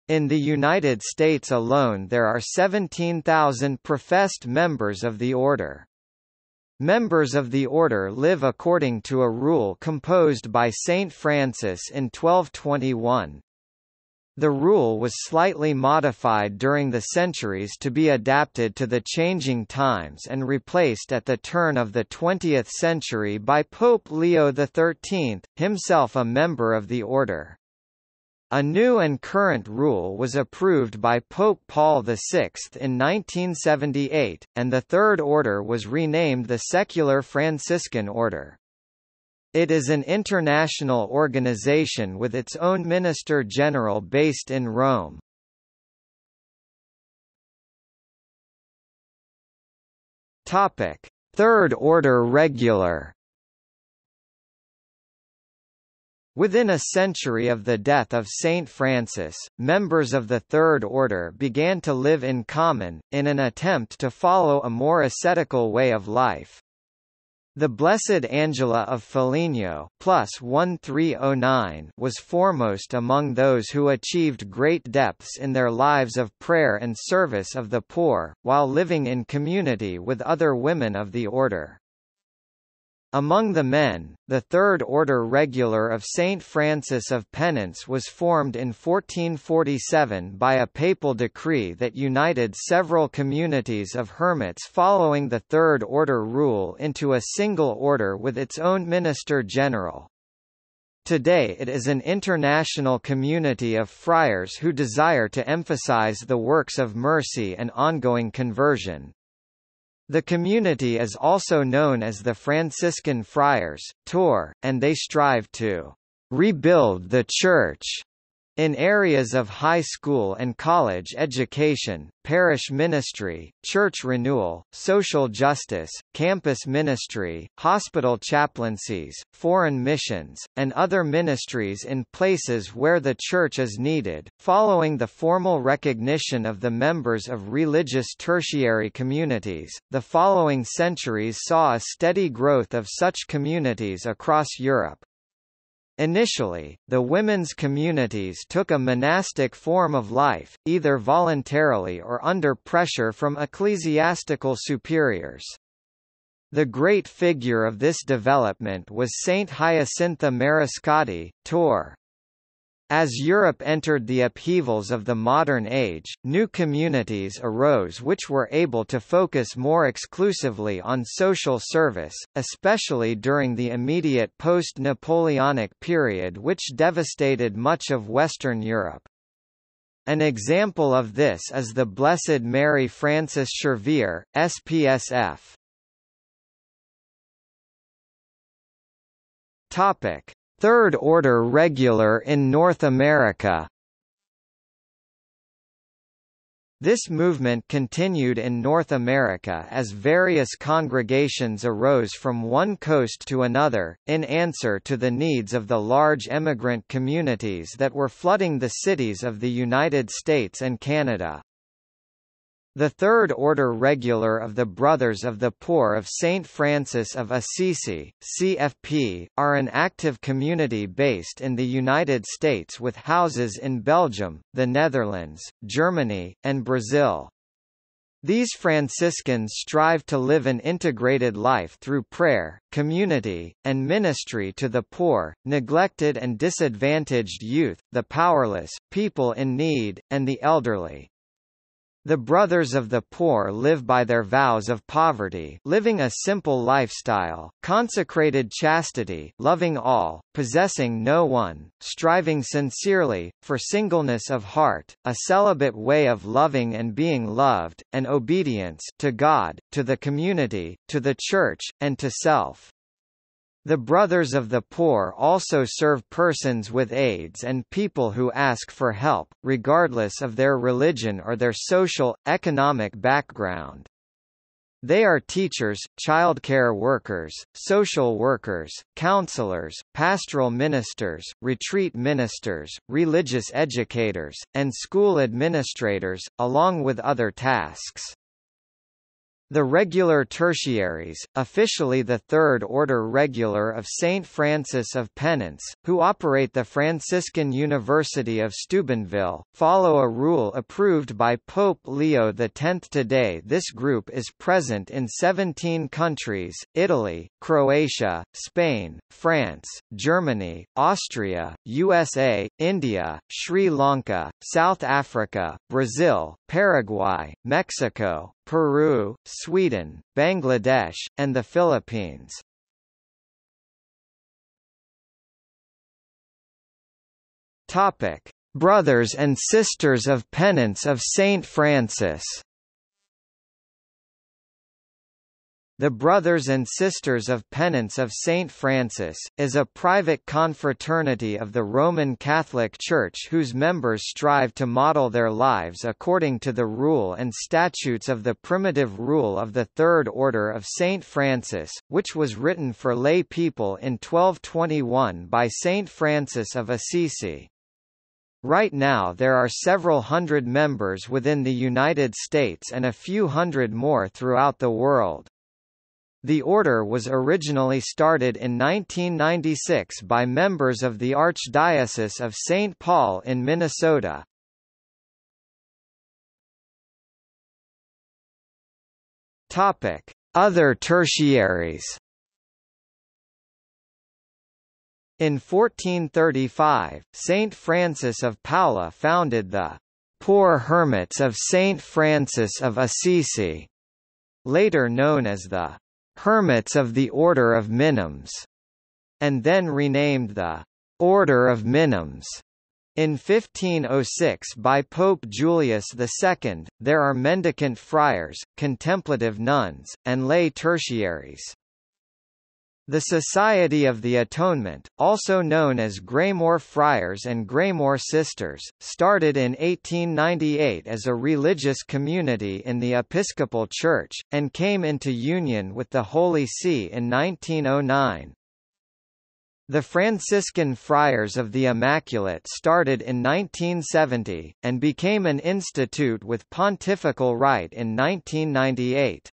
In the United States alone there are 17,000 professed members of the order. Members of the order live according to a rule composed by St. Francis in 1221. The rule was slightly modified during the centuries to be adapted to the changing times and replaced at the turn of the 20th century by Pope Leo XIII, himself a member of the order. A new and current rule was approved by Pope Paul VI in 1978, and the Third Order was renamed the Secular Franciscan Order. It is an international organization with its own Minister General based in Rome. Topic: Third Order Regular. Within a century of the death of Saint Francis, members of the Third Order began to live in common, in an attempt to follow a more ascetical way of life. The Blessed Angela of Foligno (+1309) was foremost among those who achieved great depths in their lives of prayer and service of the poor, while living in community with other women of the order. Among the men, the Third Order Regular of St. Francis of Penance was formed in 1447 by a papal decree that united several communities of hermits following the Third Order rule into a single order with its own Minister General. Today it is an international community of friars who desire to emphasize the works of mercy and ongoing conversion. The community is also known as the Franciscan Friars, TOR, and they strive to rebuild the Church in areas of high school and college education, parish ministry, church renewal, social justice, campus ministry, hospital chaplaincies, foreign missions, and other ministries in places where the Church is needed, following the formal recognition of the members of religious tertiary communities. The following centuries saw a steady growth of such communities across Europe. Initially, the women's communities took a monastic form of life, either voluntarily or under pressure from ecclesiastical superiors. The great figure of this development was Saint Hyacintha Mariscotti, Tor. As Europe entered the upheavals of the modern age, new communities arose which were able to focus more exclusively on social service, especially during the immediate post-Napoleonic period which devastated much of Western Europe. An example of this is the Blessed Mary Frances Chervier, SPSF. Third Order Regular in North America. This movement continued in North America as various congregations arose from one coast to another, in answer to the needs of the large emigrant communities that were flooding the cities of the United States and Canada. The Third Order Regular of the Brothers of the Poor of St. Francis of Assisi, CFP, are an active community based in the United States with houses in Belgium, the Netherlands, Germany, and Brazil. These Franciscans strive to live an integrated life through prayer, community, and ministry to the poor, neglected and disadvantaged youth, the powerless, people in need, and the elderly. The Brothers of the Poor live by their vows of poverty, living a simple lifestyle, consecrated chastity, loving all, possessing no one, striving sincerely, for singleness of heart, a celibate way of loving and being loved, and obedience to God, to the community, to the Church, and to self. The Brothers of the Poor also serve persons with AIDS and people who ask for help, regardless of their religion or their social, economic background. They are teachers, childcare workers, social workers, counselors, pastoral ministers, retreat ministers, religious educators, and school administrators, along with other tasks. The Regular Tertiaries, officially the Third Order Regular of St. Francis of Penance, who operate the Franciscan University of Steubenville, follow a rule approved by Pope Leo X. Today this group is present in 17 countries, Italy, Croatia, Spain, France, Germany, Austria, USA, India, Sri Lanka, South Africa, Brazil, Paraguay, Mexico, Peru, Sweden, Bangladesh, and the Philippines. Topic: Brothers and Sisters of Penance of Saint Francis. The Brothers and Sisters of Penance of St. Francis, is a private confraternity of the Roman Catholic Church whose members strive to model their lives according to the rule and statutes of the primitive rule of the Third Order of St. Francis, which was written for lay people in 1221 by St. Francis of Assisi. Right now there are several hundred members within the United States and a few hundred more throughout the world. The order was originally started in 1996 by members of the Archdiocese of St. Paul in Minnesota. Topic: Other tertiaries. In 1435, St. Francis of Paola founded the Poor Hermits of St. Francis of Assisi, later known as the Hermits of the Order of Minims, and then renamed the Order of Minims. In 1506 by Pope Julius II, there are mendicant friars, contemplative nuns, and lay tertiaries. The Society of the Atonement, also known as Graymore Friars and Graymore Sisters, started in 1898 as a religious community in the Episcopal Church, and came into union with the Holy See in 1909. The Franciscan Friars of the Immaculate started in 1970, and became an institute with pontifical rite in 1998.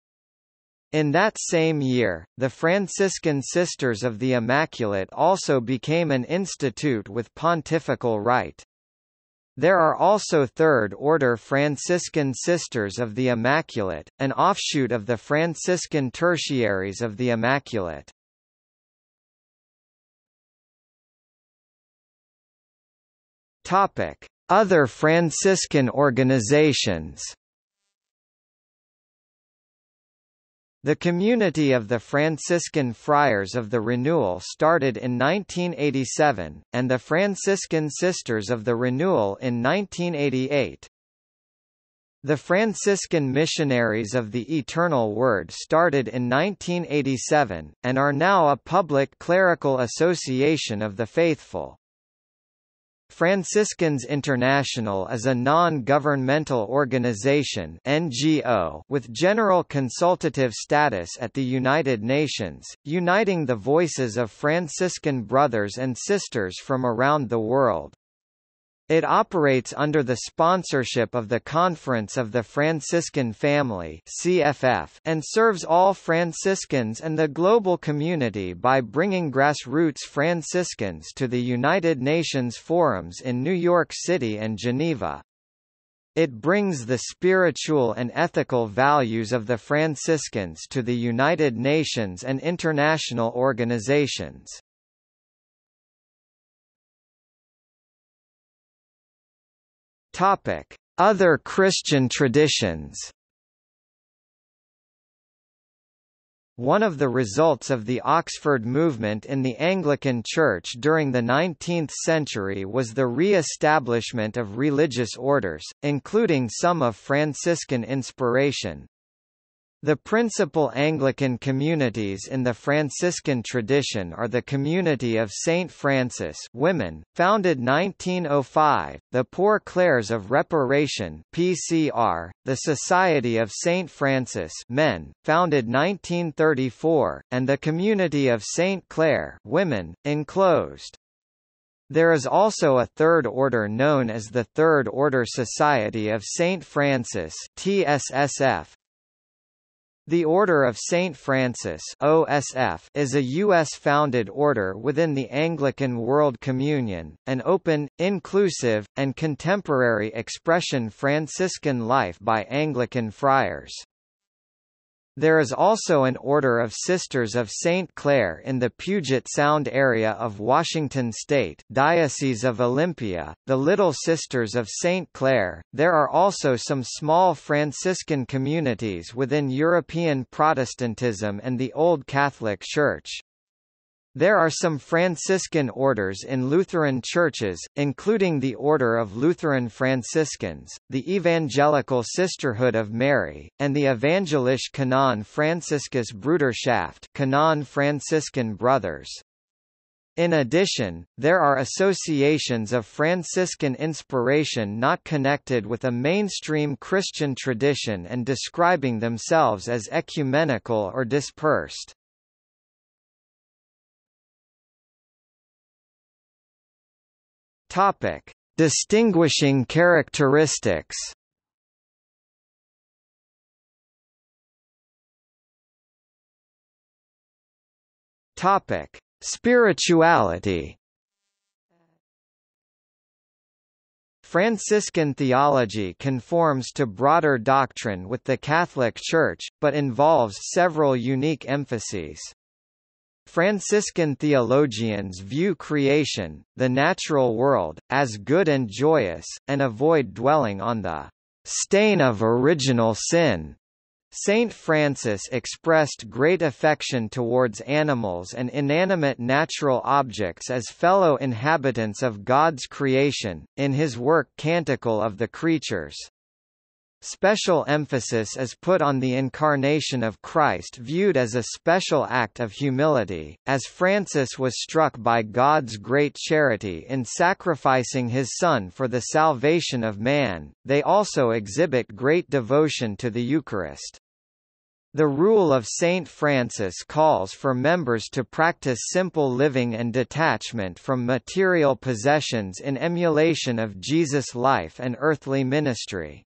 In that same year, the Franciscan Sisters of the Immaculate also became an institute with pontifical rite. There are also Third Order Franciscan Sisters of the Immaculate, an offshoot of the Franciscan Tertiaries of the Immaculate. Topic: Other Franciscan organizations. The community of the Franciscan Friars of the Renewal started in 1987, and the Franciscan Sisters of the Renewal in 1988. The Franciscan Missionaries of the Eternal Word started in 1987, and are now a public clerical association of the faithful. Franciscans International is a non-governmental organization (NGO) with general consultative status at the United Nations, uniting the voices of Franciscan brothers and sisters from around the world. It operates under the sponsorship of the Conference of the Franciscan Family (CFF) and serves all Franciscans and the global community by bringing grassroots Franciscans to the United Nations forums in New York City and Geneva. It brings the spiritual and ethical values of the Franciscans to the United Nations and international organizations. Other Christian traditions. One of the results of the Oxford movement in the Anglican Church during the 19th century was the re-establishment of religious orders, including some of Franciscan inspiration. The principal Anglican communities in the Franciscan tradition are the Community of St. Francis Women, founded 1905, the Poor Clares of Reparation (PCR), the Society of St. Francis Men, founded 1934, and the Community of St. Clare Women, enclosed. There is also a third order known as the Third Order Society of St. Francis (TSSF). The Order of St. Francis (OSF) is a U.S.-founded order within the Anglican World Communion, an open, inclusive, and contemporary expression Franciscan life by Anglican friars. There is also an Order of Sisters of St. Clair in the Puget Sound area of Washington State, Diocese of Olympia, the Little Sisters of St. Clair. There are also some small Franciscan communities within European Protestantism and the Old Catholic Church. There are some Franciscan orders in Lutheran churches, including the Order of Lutheran Franciscans, the Evangelical Sisterhood of Mary, and the Evangelisch Kanon Franziskus Bruderschaft, Kanon Franciscan Brothers. In addition, there are associations of Franciscan inspiration not connected with a mainstream Christian tradition and describing themselves as ecumenical or dispersed. Topic: Distinguishing characteristics. Topic: Spirituality. Franciscan theology conforms to broader doctrine with the Catholic Church, but involves several unique emphases. Franciscan theologians view creation, the natural world, as good and joyous, and avoid dwelling on the stain of original sin. Saint Francis expressed great affection towards animals and inanimate natural objects as fellow inhabitants of God's creation, in his work Canticle of the Creatures. Special emphasis is put on the incarnation of Christ, viewed as a special act of humility, as Francis was struck by God's great charity in sacrificing his Son for the salvation of man. They also exhibit great devotion to the Eucharist. The Rule of St. Francis calls for members to practice simple living and detachment from material possessions in emulation of Jesus' life and earthly ministry.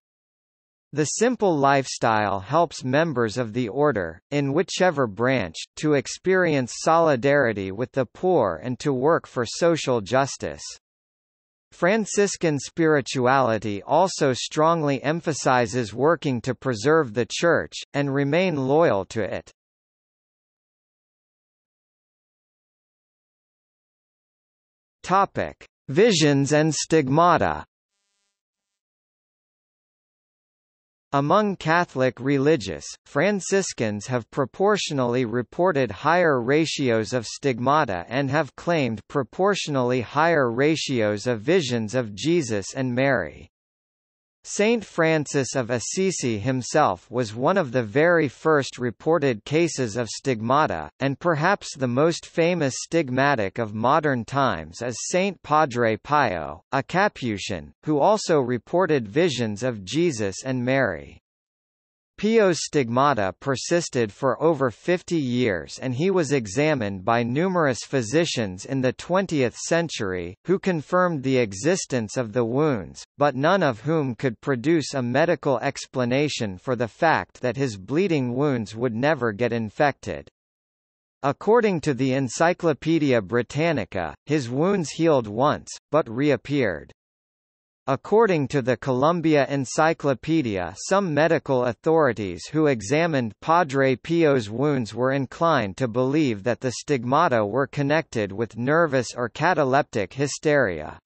The simple lifestyle helps members of the order, in whichever branch, to experience solidarity with the poor and to work for social justice. Franciscan spirituality also strongly emphasizes working to preserve the Church, and remain loyal to it. Topic: Visions and stigmata. Among Catholic religious, Franciscans have proportionally reported higher ratios of stigmata and have claimed proportionally higher ratios of visions of Jesus and Mary. Saint Francis of Assisi himself was one of the very first reported cases of stigmata, and perhaps the most famous stigmatic of modern times is Saint Padre Pio, a Capuchin, who also reported visions of Jesus and Mary. Pio's stigmata persisted for over 50 years and he was examined by numerous physicians in the 20th century, who confirmed the existence of the wounds, but none of whom could produce a medical explanation for the fact that his bleeding wounds would never get infected. According to the Encyclopaedia Britannica, his wounds healed once, but reappeared. According to the Columbia Encyclopedia, some medical authorities who examined Padre Pio's wounds were inclined to believe that the stigmata were connected with nervous or cataleptic hysteria.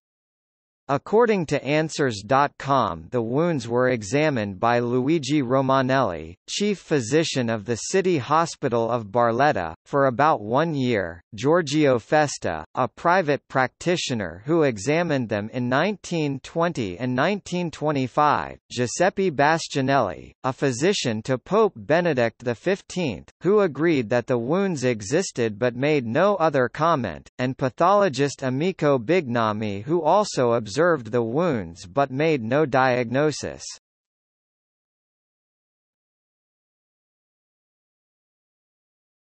According to Answers.com, the wounds were examined by Luigi Romanelli, chief physician of the City Hospital of Barletta, for about 1 year. Giorgio Festa, a private practitioner who examined them in 1920 and 1925. Giuseppe Bastianelli, a physician to Pope Benedict XV, who agreed that the wounds existed but made no other comment, and pathologist Amico Bignami, who also observed the wounds but made no diagnosis.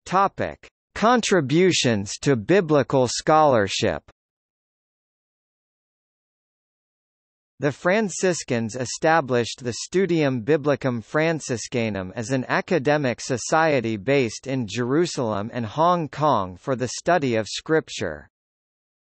Topic: Contributions to biblical scholarship. The Franciscans established the Studium Biblicum Franciscanum as an academic society based in Jerusalem and Hong Kong for the study of Scripture.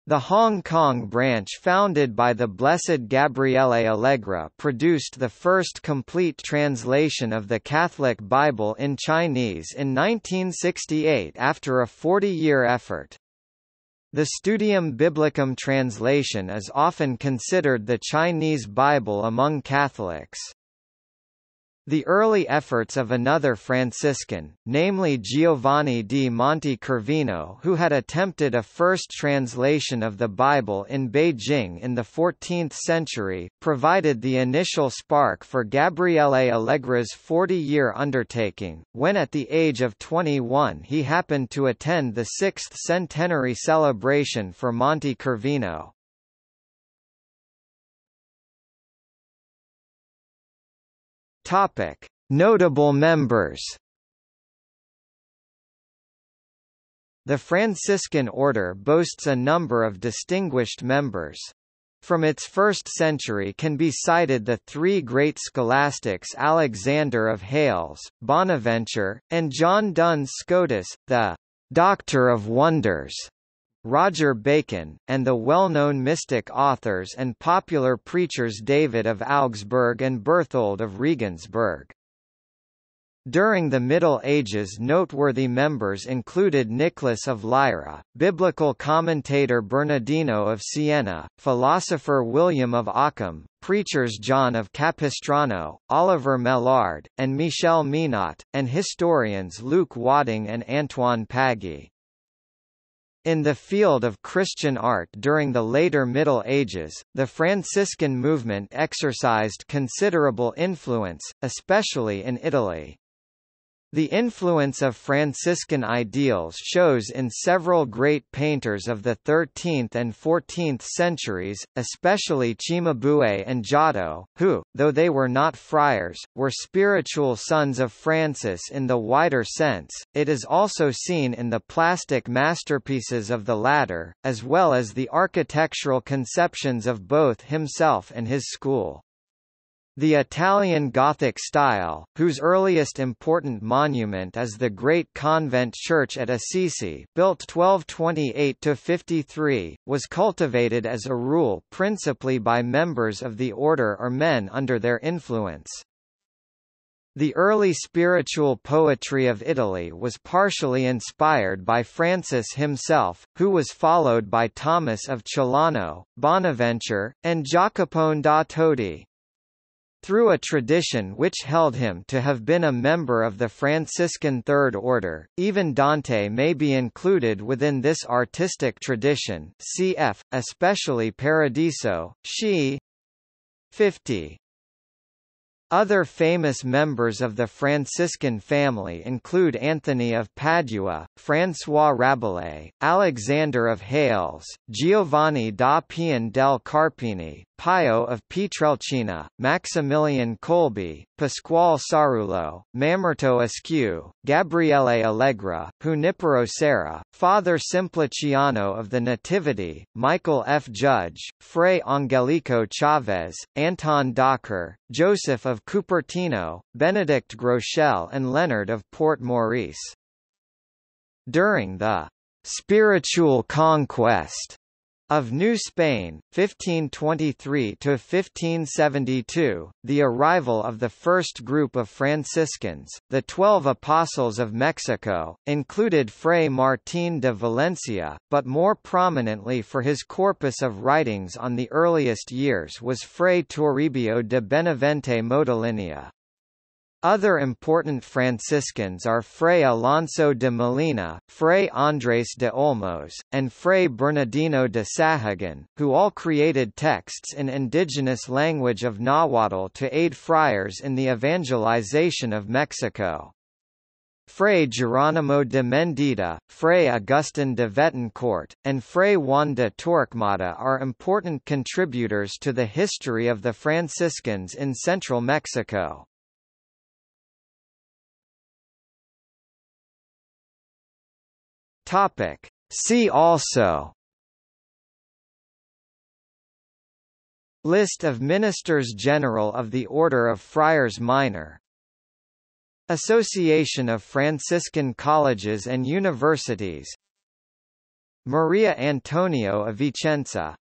The Hong Kong branch, founded by the Blessed Gabriele Allegra, produced the first complete translation of the Catholic Bible in Chinese in 1968 after a 40-year effort. The Studium Biblicum translation is often considered the Chinese Bible among Catholics. The early efforts of another Franciscan, namely Giovanni di Montecorvino, who had attempted a first translation of the Bible in Beijing in the 14th century, provided the initial spark for Gabriele Allegra's 40-year undertaking, when at the age of 21 he happened to attend the 6th centenary celebration for Montecorvino. Topic: Notable members. The Franciscan order boasts a number of distinguished members. From its first century can be cited the three great scholastics Alexander of Hales, Bonaventure, and John Duns Scotus, the Doctor of Wonders, Roger Bacon, and the well-known mystic authors and popular preachers David of Augsburg and Berthold of Regensburg. During the Middle Ages, noteworthy members included Nicholas of Lyra, biblical commentator Bernardino of Siena, philosopher William of Ockham, preachers John of Capistrano, Oliver Mellard, and Michel Minot, and historians Luke Wadding and Antoine Paggi. In the field of Christian art during the later Middle Ages, the Franciscan movement exercised considerable influence, especially in Italy. The influence of Franciscan ideals shows in several great painters of the 13th and 14th centuries, especially Cimabue and Giotto, who, though they were not friars, were spiritual sons of Francis in the wider sense. It is also seen in the plastic masterpieces of the latter, as well as the architectural conceptions of both himself and his school. The Italian Gothic style, whose earliest important monument is the Great Convent Church at Assisi, built 1228–53, was cultivated as a rule principally by members of the order or men under their influence. The early spiritual poetry of Italy was partially inspired by Francis himself, who was followed by Thomas of Celano, Bonaventure, and Jacopone da Todi. Through a tradition which held him to have been a member of the Franciscan Third Order, even Dante may be included within this artistic tradition, cf. especially Paradiso, c. 50. Other famous members of the Franciscan family include Anthony of Padua, François Rabelais, Alexander of Hales, Giovanni da Pian del Carpini, Pio of Pietrelcina, Maximilian Kolbe, Pasquale Sarullo, Mamerto Esquiu, Gabriele Allegra, Junipero Serra, Father Simpliciano of the Nativity, Michael F. Judge, Fray Angelico Chavez, Anton Docker, Joseph of Cupertino, Benedict Groeschel and Leonard of Port Maurice. During the «spiritual conquest» of New Spain, 1523–1572, the arrival of the first group of Franciscans, the 12 Apostles of Mexico, included Fray Martín de Valencia, but more prominently for his corpus of writings on the earliest years was Fray Toribio de Benavente Motolinía. Other important Franciscans are Fray Alonso de Molina, Fray Andrés de Olmos, and Fray Bernardino de Sahagun, who all created texts in indigenous language of Nahuatl to aid friars in the evangelization of Mexico. Fray Geronimo de Mendita, Fray Agustin de Vetancourt, and Fray Juan de Torquemada are important contributors to the history of the Franciscans in central Mexico. See also: List of Ministers General of the Order of Friars Minor, Association of Franciscan Colleges and Universities, Maria Antonio of Vicenza.